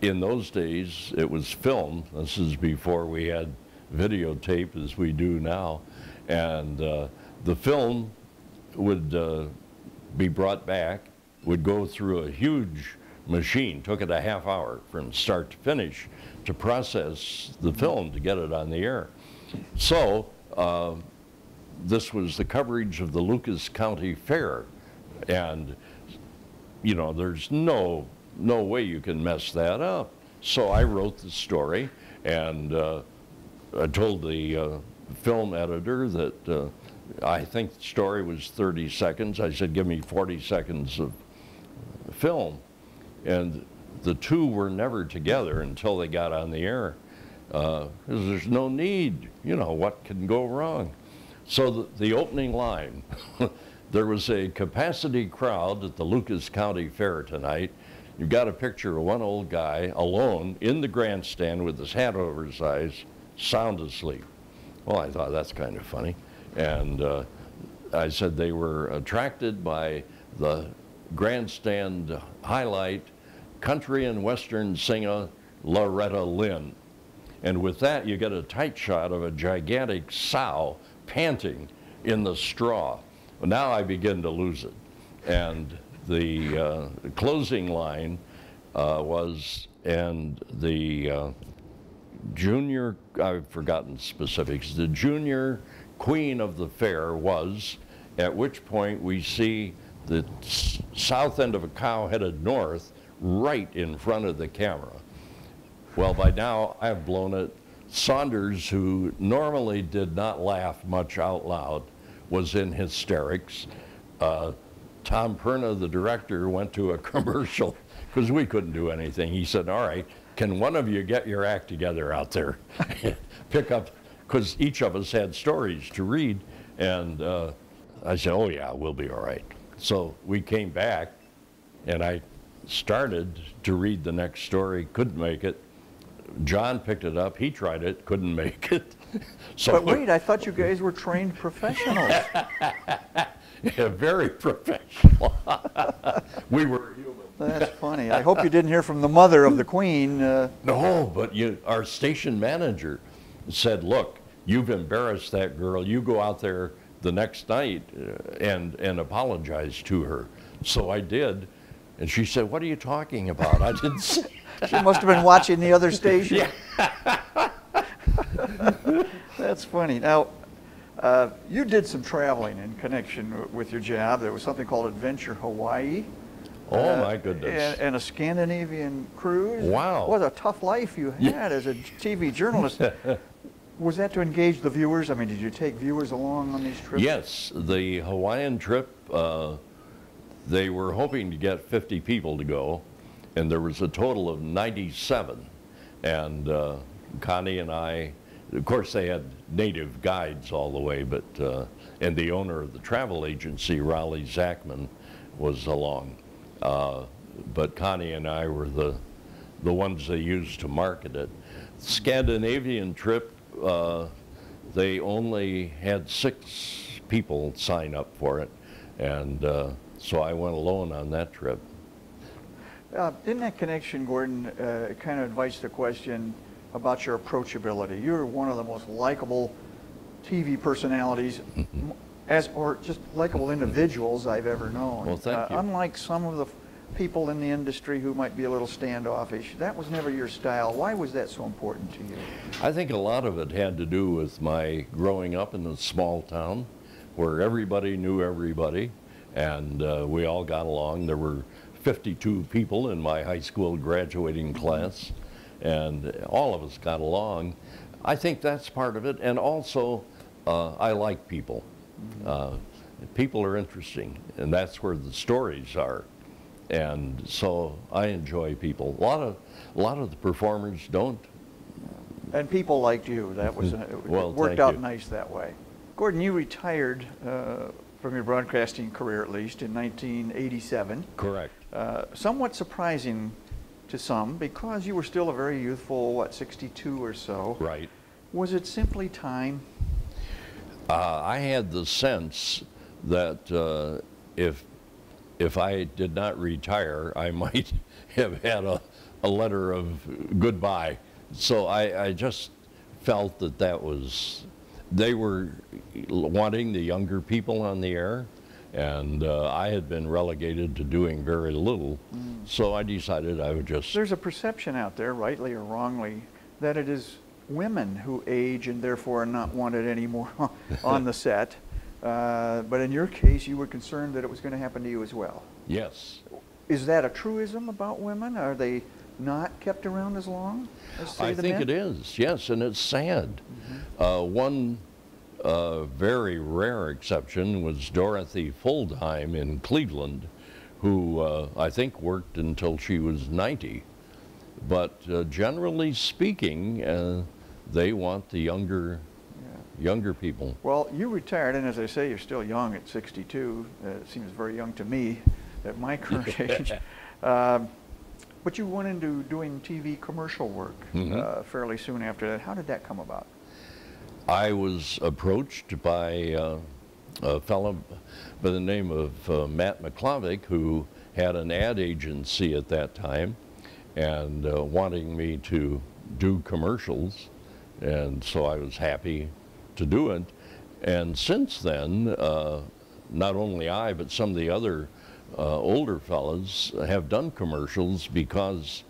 in those days it was film. This is before we had videotape as we do now, and the film would be brought back, would go through a huge machine, took it a half hour from start to finish to process the film to get it on the air. So this was the coverage of the Lucas County Fair, and you know, there's no way you can mess that up. So I wrote the story, and I told the film editor that I think the story was 30 seconds. I said, give me 40 seconds of film. And the two were never together until they got on the air. Because there's no need, you know, what can go wrong? So the opening line, there was a capacity crowd at the Lucas County Fair tonight. You've got a picture of one old guy alone in the grandstand with his hat over his eyes, sound asleep. Well, I thought that's kind of funny. And I said they were attracted by the grandstand highlight, country and western singer Loretta Lynn. And with that, you get a tight shot of a gigantic sow panting in the straw. Well, now I begin to lose it. And the closing line was, and the junior, I've forgotten specifics, the junior queen of the fair was, at which point we see the south end of a cow headed north right in front of the camera. Well, by now I've blown it. Saunders, who normally did not laugh much out loud, was in hysterics. Tom Perna, the director, went to a commercial because we couldn't do anything. He said, all right, can one of you get your act together out there? Pick up, because each of us had stories to read. And I said, oh yeah, we'll be all right. So we came back, and I started to read the next story, couldn't make it. John picked it up, he tried it, couldn't make it. So, but wait, I thought you guys were trained professionals. Yeah, very professional. We were human. That's funny. I hope you didn't hear from the mother of the Queen. No, but our station manager said, look, you've embarrassed that girl. You go out there the next night and apologized to her. So I did, and she said, "What are you talking about?" I didn't say. She must have been watching the other station. Yeah. That's funny. Now, you did some traveling in connection with your job. There was something called Adventure Hawaii. Oh, my goodness. And a Scandinavian cruise. Wow. What a tough life you had as a TV journalist. Was that to engage the viewers? I mean, did you take viewers along on these trips? Yes. The Hawaiian trip, they were hoping to get 50 people to go, and there was a total of 97. And Connie and I, of course, they had native guides all the way, but and the owner of the travel agency, Raleigh Zachman, was along. But Connie and I were the ones they used to market it. Scandinavian trip, they only had 6 people sign up for it, and so I went alone on that trip. In that connection, Gordon, it kind of invites the question about your approachability. You're one of the most likable TV personalities, or just likable individuals I've ever known. Well, thank you. Unlike some of the people in the industry who might be a little standoffish, that was never your style. Why was that so important to you? I think a lot of it had to do with my growing up in a small town where everybody knew everybody, and we all got along. There were 52 people in my high school graduating class, and all of us got along. I think that's part of it, and also I like people. People are interesting, and that's where the stories are, and so I enjoy people. A lot of the performers don't. And people liked you. That was well, it worked out nice that way. Gordon, you retired from your broadcasting career, at least in 1987. Correct. Somewhat surprising to some, because you were still a very youthful, what, 62 or so. Right. Was it simply time? I had the sense that if I did not retire, I might have had a letter of goodbye. So I just felt that that was, they were wanting the younger people on the air, and I had been relegated to doing very little. So I decided I would just... There's a perception out there, rightly or wrongly, that it is women who age and therefore are not wanted anymore on the set. But in your case, you were concerned that it was going to happen to you as well. Yes. Is that a truism about women? Are they not kept around as long as, say, the men? I think it is, yes, and it's sad. One very rare exception was Dorothy Fuldheim in Cleveland, who I think worked until she was 90. But generally speaking, they want the younger people. Well, you retired, and as I say, you're still young at 62. It seems very young to me at my current age. But you went into doing TV commercial work fairly soon after that. How did that come about? I was approached by a fellow by the name of Matt McClovick, who had an ad agency at that time, and wanting me to do commercials, and so I was happy to do it. And since then, not only I, but some of the other older fellows have done commercials because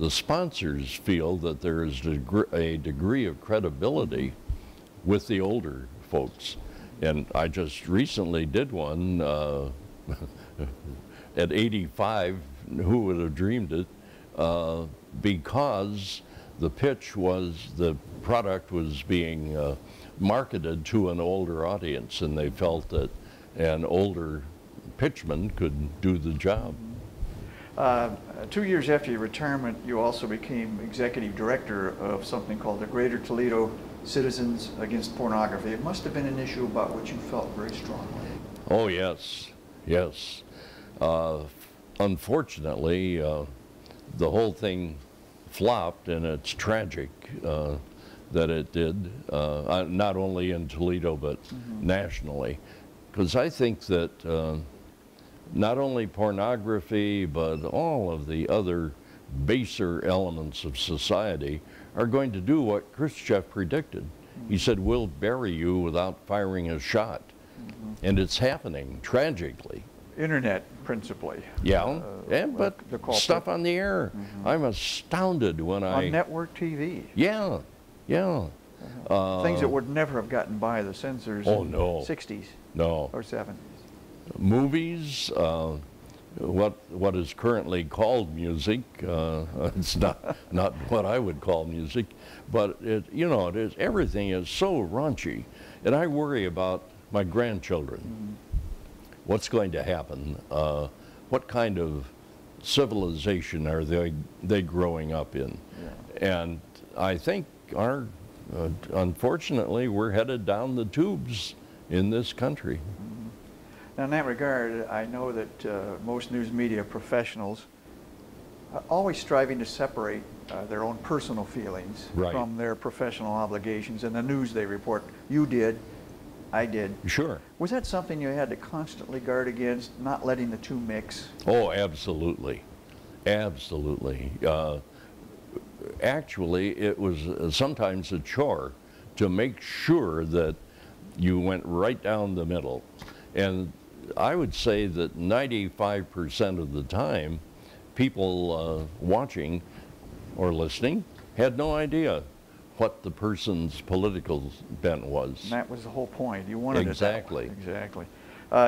the sponsors feel that there is a degree of credibility with the older folks. And I just recently did one at 85, who would have dreamed it, because the pitch was the product was being marketed to an older audience, and they felt that an older pitchman could do the job. 2 years after your retirement, you also became executive director of something called the Greater Toledo Citizens Against Pornography. It must have been an issue about which you felt very strongly. Oh, yes, yes. Unfortunately, the whole thing flopped, and it's tragic that it did, not only in Toledo but nationally, because I think that not only pornography but all of the other baser elements of society are going to do what Khrushchev predicted, He said, we'll bury you without firing a shot. Mm-hmm. And it's happening, tragically. Internet, principally. Yeah, but stuff on the air. Mm-hmm. I'm astounded when on network TV. Yeah, yeah. Things that would never have gotten by the censors in the 60s or 70s. Movies, what is currently called music, it's not what I would call music, but it, you know, it is, everything is so raunchy, and I worry about my grandchildren. Mm-hmm. What's going to happen? What kind of civilization are they growing up in? Yeah. And I think our unfortunately, we're headed down the tubes in this country. Mm-hmm. Now, in that regard, I know that most news media professionals are always striving to separate their own personal feelings from their professional obligations and the news they report. You did, I did. Sure. Was that something you had to constantly guard against, not letting the two mix? Oh, absolutely. Absolutely. Actually, it was sometimes a chore to make sure that you went right down the middle. And I would say that 95% of the time, people watching or listening had no idea what the person's political bent was. And that was the whole point. You wanted it. Exactly.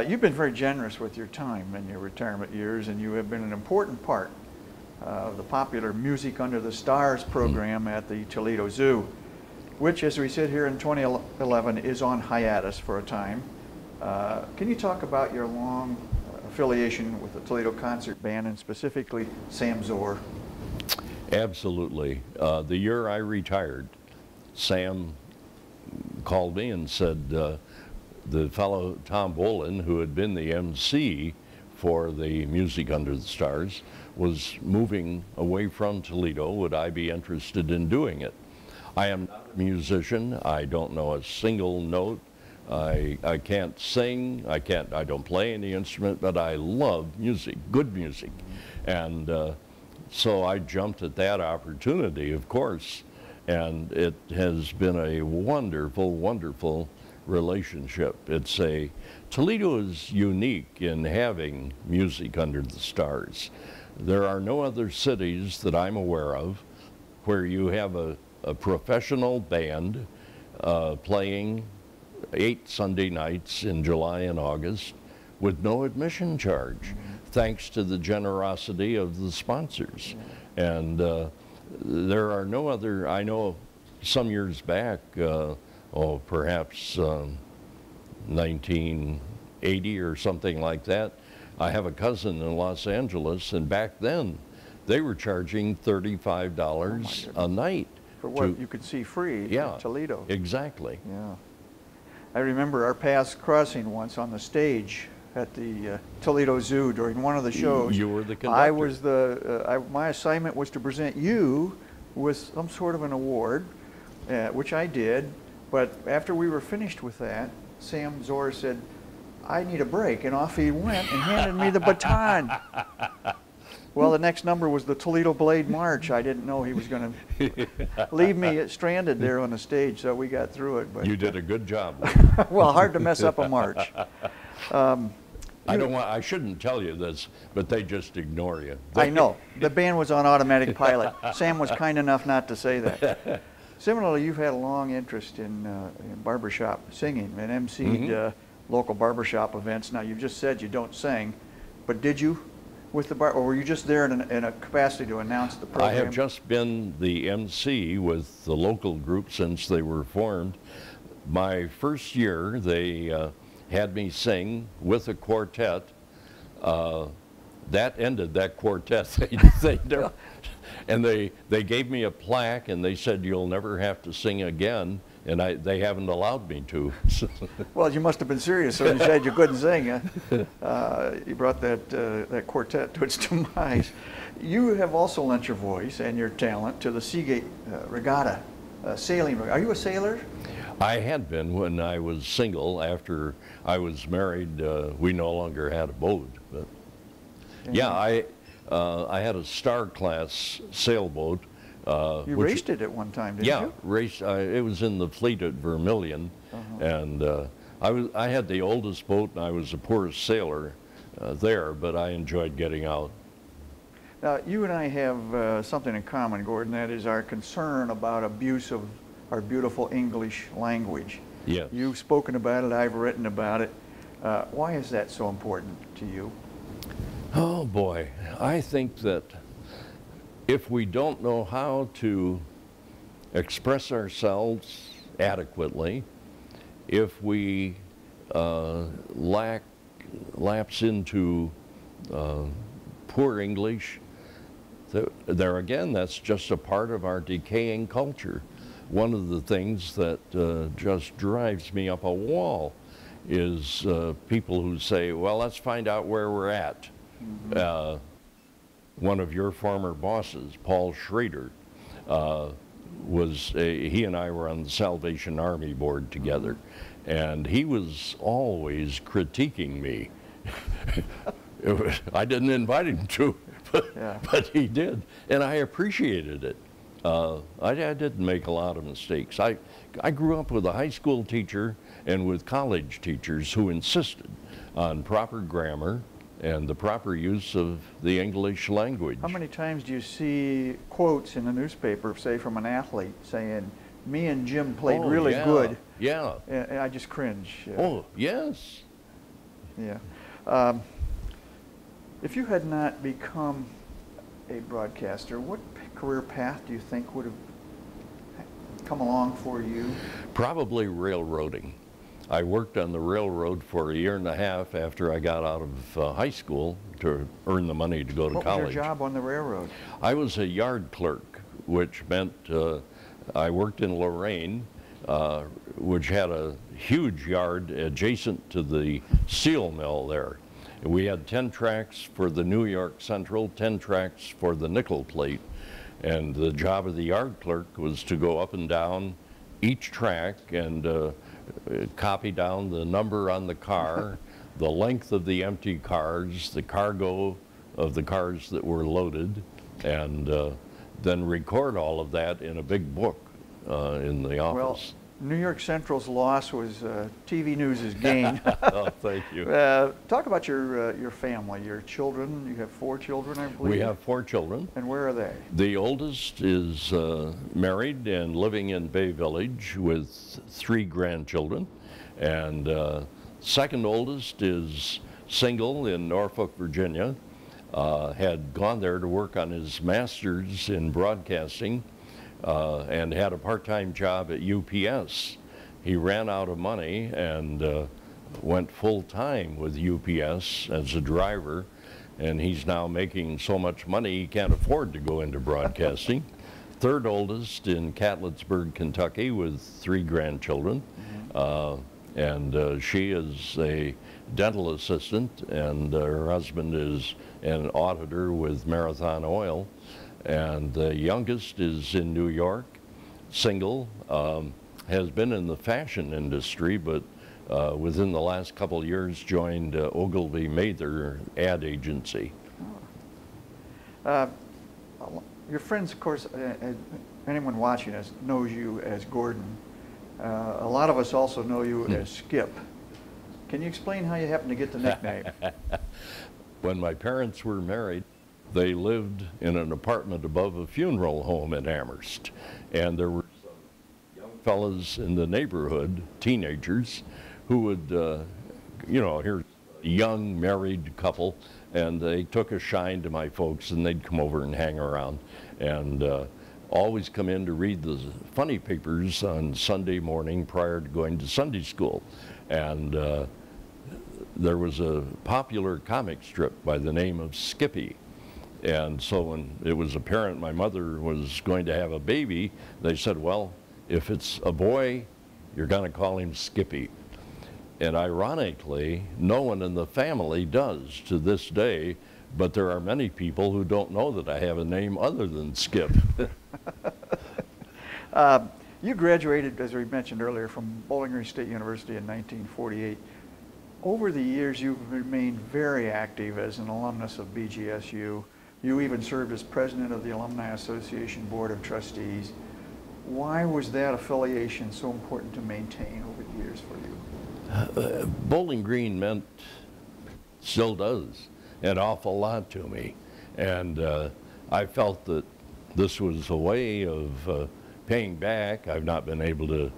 You've been very generous with your time in your retirement years, and you have been an important part of the popular Music Under the Stars program at the Toledo Zoo, which, as we sit here in 2011, is on hiatus for a time. Can you talk about your long affiliation with the Toledo Concert Band, and specifically Sam Zor? Absolutely. The year I retired, Sam called me and said the fellow Tom Walton, who had been the MC for the Music Under the Stars, was moving away from Toledo. Would I be interested in doing it? I am not a musician. I don't know a single note. I can't sing. I don't play any instrument, but I love music, good music. And so I jumped at that opportunity, of course. And it has been a wonderful, wonderful relationship. It's a, Toledo is unique in having Music Under the Stars. There are no other cities that I'm aware of where you have a professional band playing 8 Sunday nights in July and August with no admission charge, thanks to the generosity of the sponsors. And there are no other, I know some years back, perhaps 1980 or something like that, I have a cousin in Los Angeles, and back then they were charging $35 a night. For what you could see free in Toledo. Exactly. Yeah. I remember our paths crossing once on the stage at the Toledo Zoo during one of the shows. You were the conductor. I was the, my assignment was to present you with some sort of an award, which I did, but after we were finished with that, Sam Zor said, I need a break, and off he went and handed me the baton. Well, the next number was the Toledo Blade March. I didn't know he was going to leave me stranded there on the stage, so we got through it. But you did a good job. Well, hard to mess up a march. I shouldn't tell you this, but they just ignore you. I know. The band was on automatic pilot. Sam was kind enough not to say that. Similarly, you've had a long interest in barbershop singing and emceed local barbershop events. Now, you've just said you don't sing, but did you with the bar, or were you just there in a capacity to announce the program? I have just been the MC with the local group since they were formed. My first year, they had me sing with a quartet. That ended that quartet. And they gave me a plaque, and they said, you'll never have to sing again. And they haven't allowed me to. Well, you must have been serious when you said you couldn't sing. You brought that quartet to its demise. You have also lent your voice and your talent to the Seagate Regatta, sailing regatta. Are you a sailor? I had been when I was single. After I was married, we no longer had a boat. But yeah, I had a star class sailboat You raced it at one time, didn't you? Yeah, it was in the fleet at Vermilion, and I had the oldest boat, and I was the poorest sailor there, but I enjoyed getting out. Now, you and I have something in common, Gordon. That is our concern about abuse of our beautiful English language. Yes. You've spoken about it. I've written about it. Why is that so important to you? Oh, boy. I think that if we don't know how to express ourselves adequately, if we lapse into poor English, there again, that's just a part of our decaying culture. One of the things that just drives me up a wall is people who say, well, let's find out where we're at. One of your former bosses, Paul Schrader, he and I were on the Salvation Army board together, and he was always critiquing me. I didn't invite him to, but he did, and I appreciated it. I didn't make a lot of mistakes. I grew up with a high school teacher and with college teachers who insisted on proper grammar and the proper use of the English language. How many times do you see quotes in the newspaper, say from an athlete, saying, me and Jim played really good? Yeah. And I just cringe. Oh, yes. Yeah. If you had not become a broadcaster, what career path do you think would have come along for you? Probably railroading. I worked on the railroad for a year and a half after I got out of high school to earn the money to go to college. What was your job on the railroad? I was a yard clerk, which meant I worked in Lorraine, which had a huge yard adjacent to the steel mill there. We had 10 tracks for the New York Central, 10 tracks for the nickel plate, and the job of the yard clerk was to go up and down each track and copy down the number on the car, the length of the empty cars, the cargo of the cars that were loaded, and then record all of that in a big book in the office. Well, New York Central's loss was TV News's gain. Oh, thank you. Talk about your family, your children. You have 4 children, I believe. We have 4 children. And where are they? The oldest is married and living in Bay Village with 3 grandchildren, and second oldest is single in Norfolk, Virginia. Had gone there to work on his master's in broadcasting, and had a part-time job at UPS. He ran out of money and went full-time with UPS as a driver, and he's now making so much money he can't afford to go into broadcasting. Third oldest in Catlettsburg, Kentucky, with 3 grandchildren, and she is a dental assistant, and her husband is an auditor with Marathon Oil, and the youngest is in New York, single, has been in the fashion industry, but within the last couple of years joined Ogilvy Mather ad agency. Your friends, of course, anyone watching us knows you as Gordon. A lot of us also know you as Skip. Can you explain how you happened to get the nickname? When my parents were married, they lived in an apartment above a funeral home in Amherst, and there were some young fellas in the neighborhood, teenagers, who would, you know, here's a young married couple, and they took a shine to my folks, and they'd come over and hang around, and always come in to read the funny papers on Sunday morning prior to going to Sunday school. And there was a popular comic strip by the name of Skippy. And so when it was apparent my mother was going to have a baby, they said, well, if it's a boy, you're going to call him Skippy. And ironically, no one in the family does to this day, but there are many people who don't know that I have a name other than Skip. You graduated, as we mentioned earlier, from Bowling Green State University in 1948. Over the years, you've remained very active as an alumnus of BGSU. You even served as president of the Alumni Association Board of Trustees. Why was that affiliation so important to maintain over the years for you? Bowling Green meant, still does, an awful lot to me. And I felt that this was a way of paying back. I've not been able to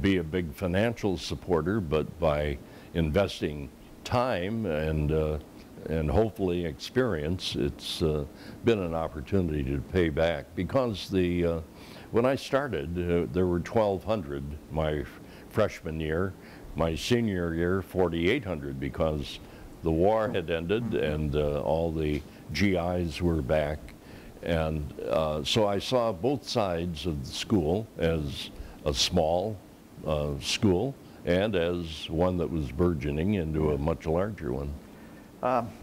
be a big financial supporter, but by investing time and hopefully experience, it's been an opportunity to pay back. Because the when I started, there were 1,200 my freshman year. My senior year, 4,800, because the war had ended and all the GIs were back. And so I saw both sides of the school as a small school and as one that was burgeoning into a much larger one.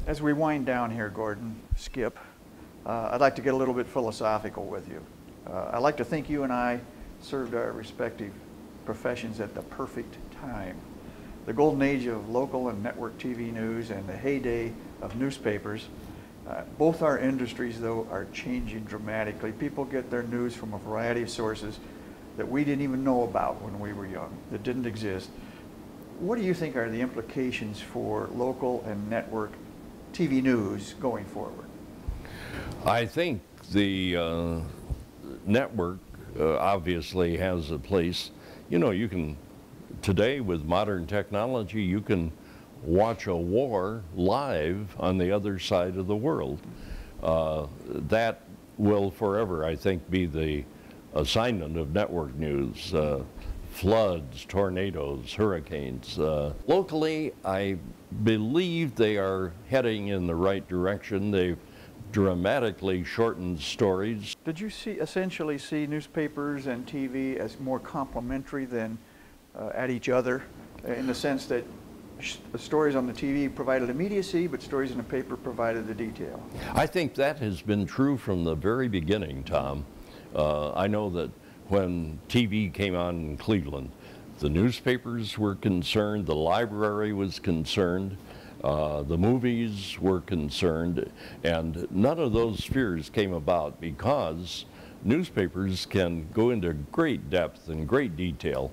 As we wind down here, Gordon, Skip, I'd like to get a little bit philosophical with you. I'd like to think you and I served our respective professions at the perfect time. The golden age of local and network TV news and the heyday of newspapers. Both our industries, though, are changing dramatically. People get their news from a variety of sources that we didn't even know about when we were young, that didn't exist. What do you think are the implications for local and network TV news going forward? I think the network obviously has a place. You know, you can, today with modern technology, you can watch a war live on the other side of the world. That will forever, I think, be the assignment of network news. Floods, tornadoes, hurricanes. Locally, I believe they are heading in the right direction. They've dramatically shortened stories. Did you see, essentially see newspapers and TV as more complementary than at each other, in the sense that the stories on the TV provided immediacy, but stories in the paper provided the detail? I think that has been true from the very beginning, Tom. I know that when TV came on in Cleveland, the newspapers were concerned, the library was concerned, the movies were concerned, and none of those spheres came about because newspapers can go into great depth and great detail,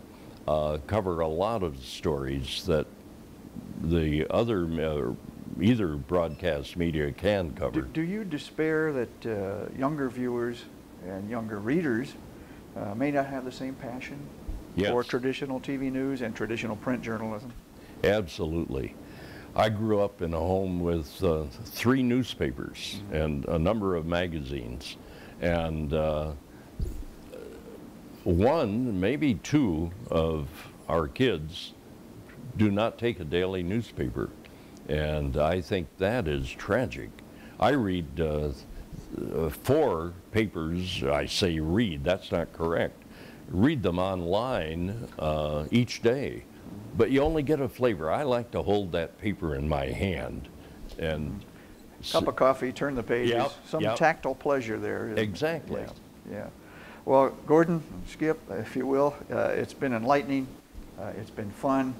cover a lot of stories that the other, either broadcast media can cover. Do you despair that younger viewers and younger readers may not have the same passion for traditional TV news and traditional print journalism? Absolutely. I grew up in a home with three newspapers and a number of magazines, and one, maybe two of our kids do not take a daily newspaper, and I think that is tragic. I read four papers. I say read, that's not correct. Read them online each day, but you only get a flavor. I like to hold that paper in my hand. And cup of coffee, turn the pages, tactile pleasure there. Exactly. Yeah. Well, Gordon, Skip, if you will, it's been enlightening, it's been fun,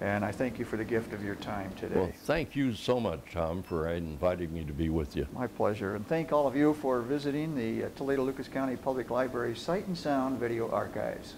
and I thank you for the gift of your time today. Well, thank you so much, Tom, for inviting me to be with you. My pleasure. And thank all of you for visiting the Toledo Lucas County Public Library Sight and Sound Video Archives.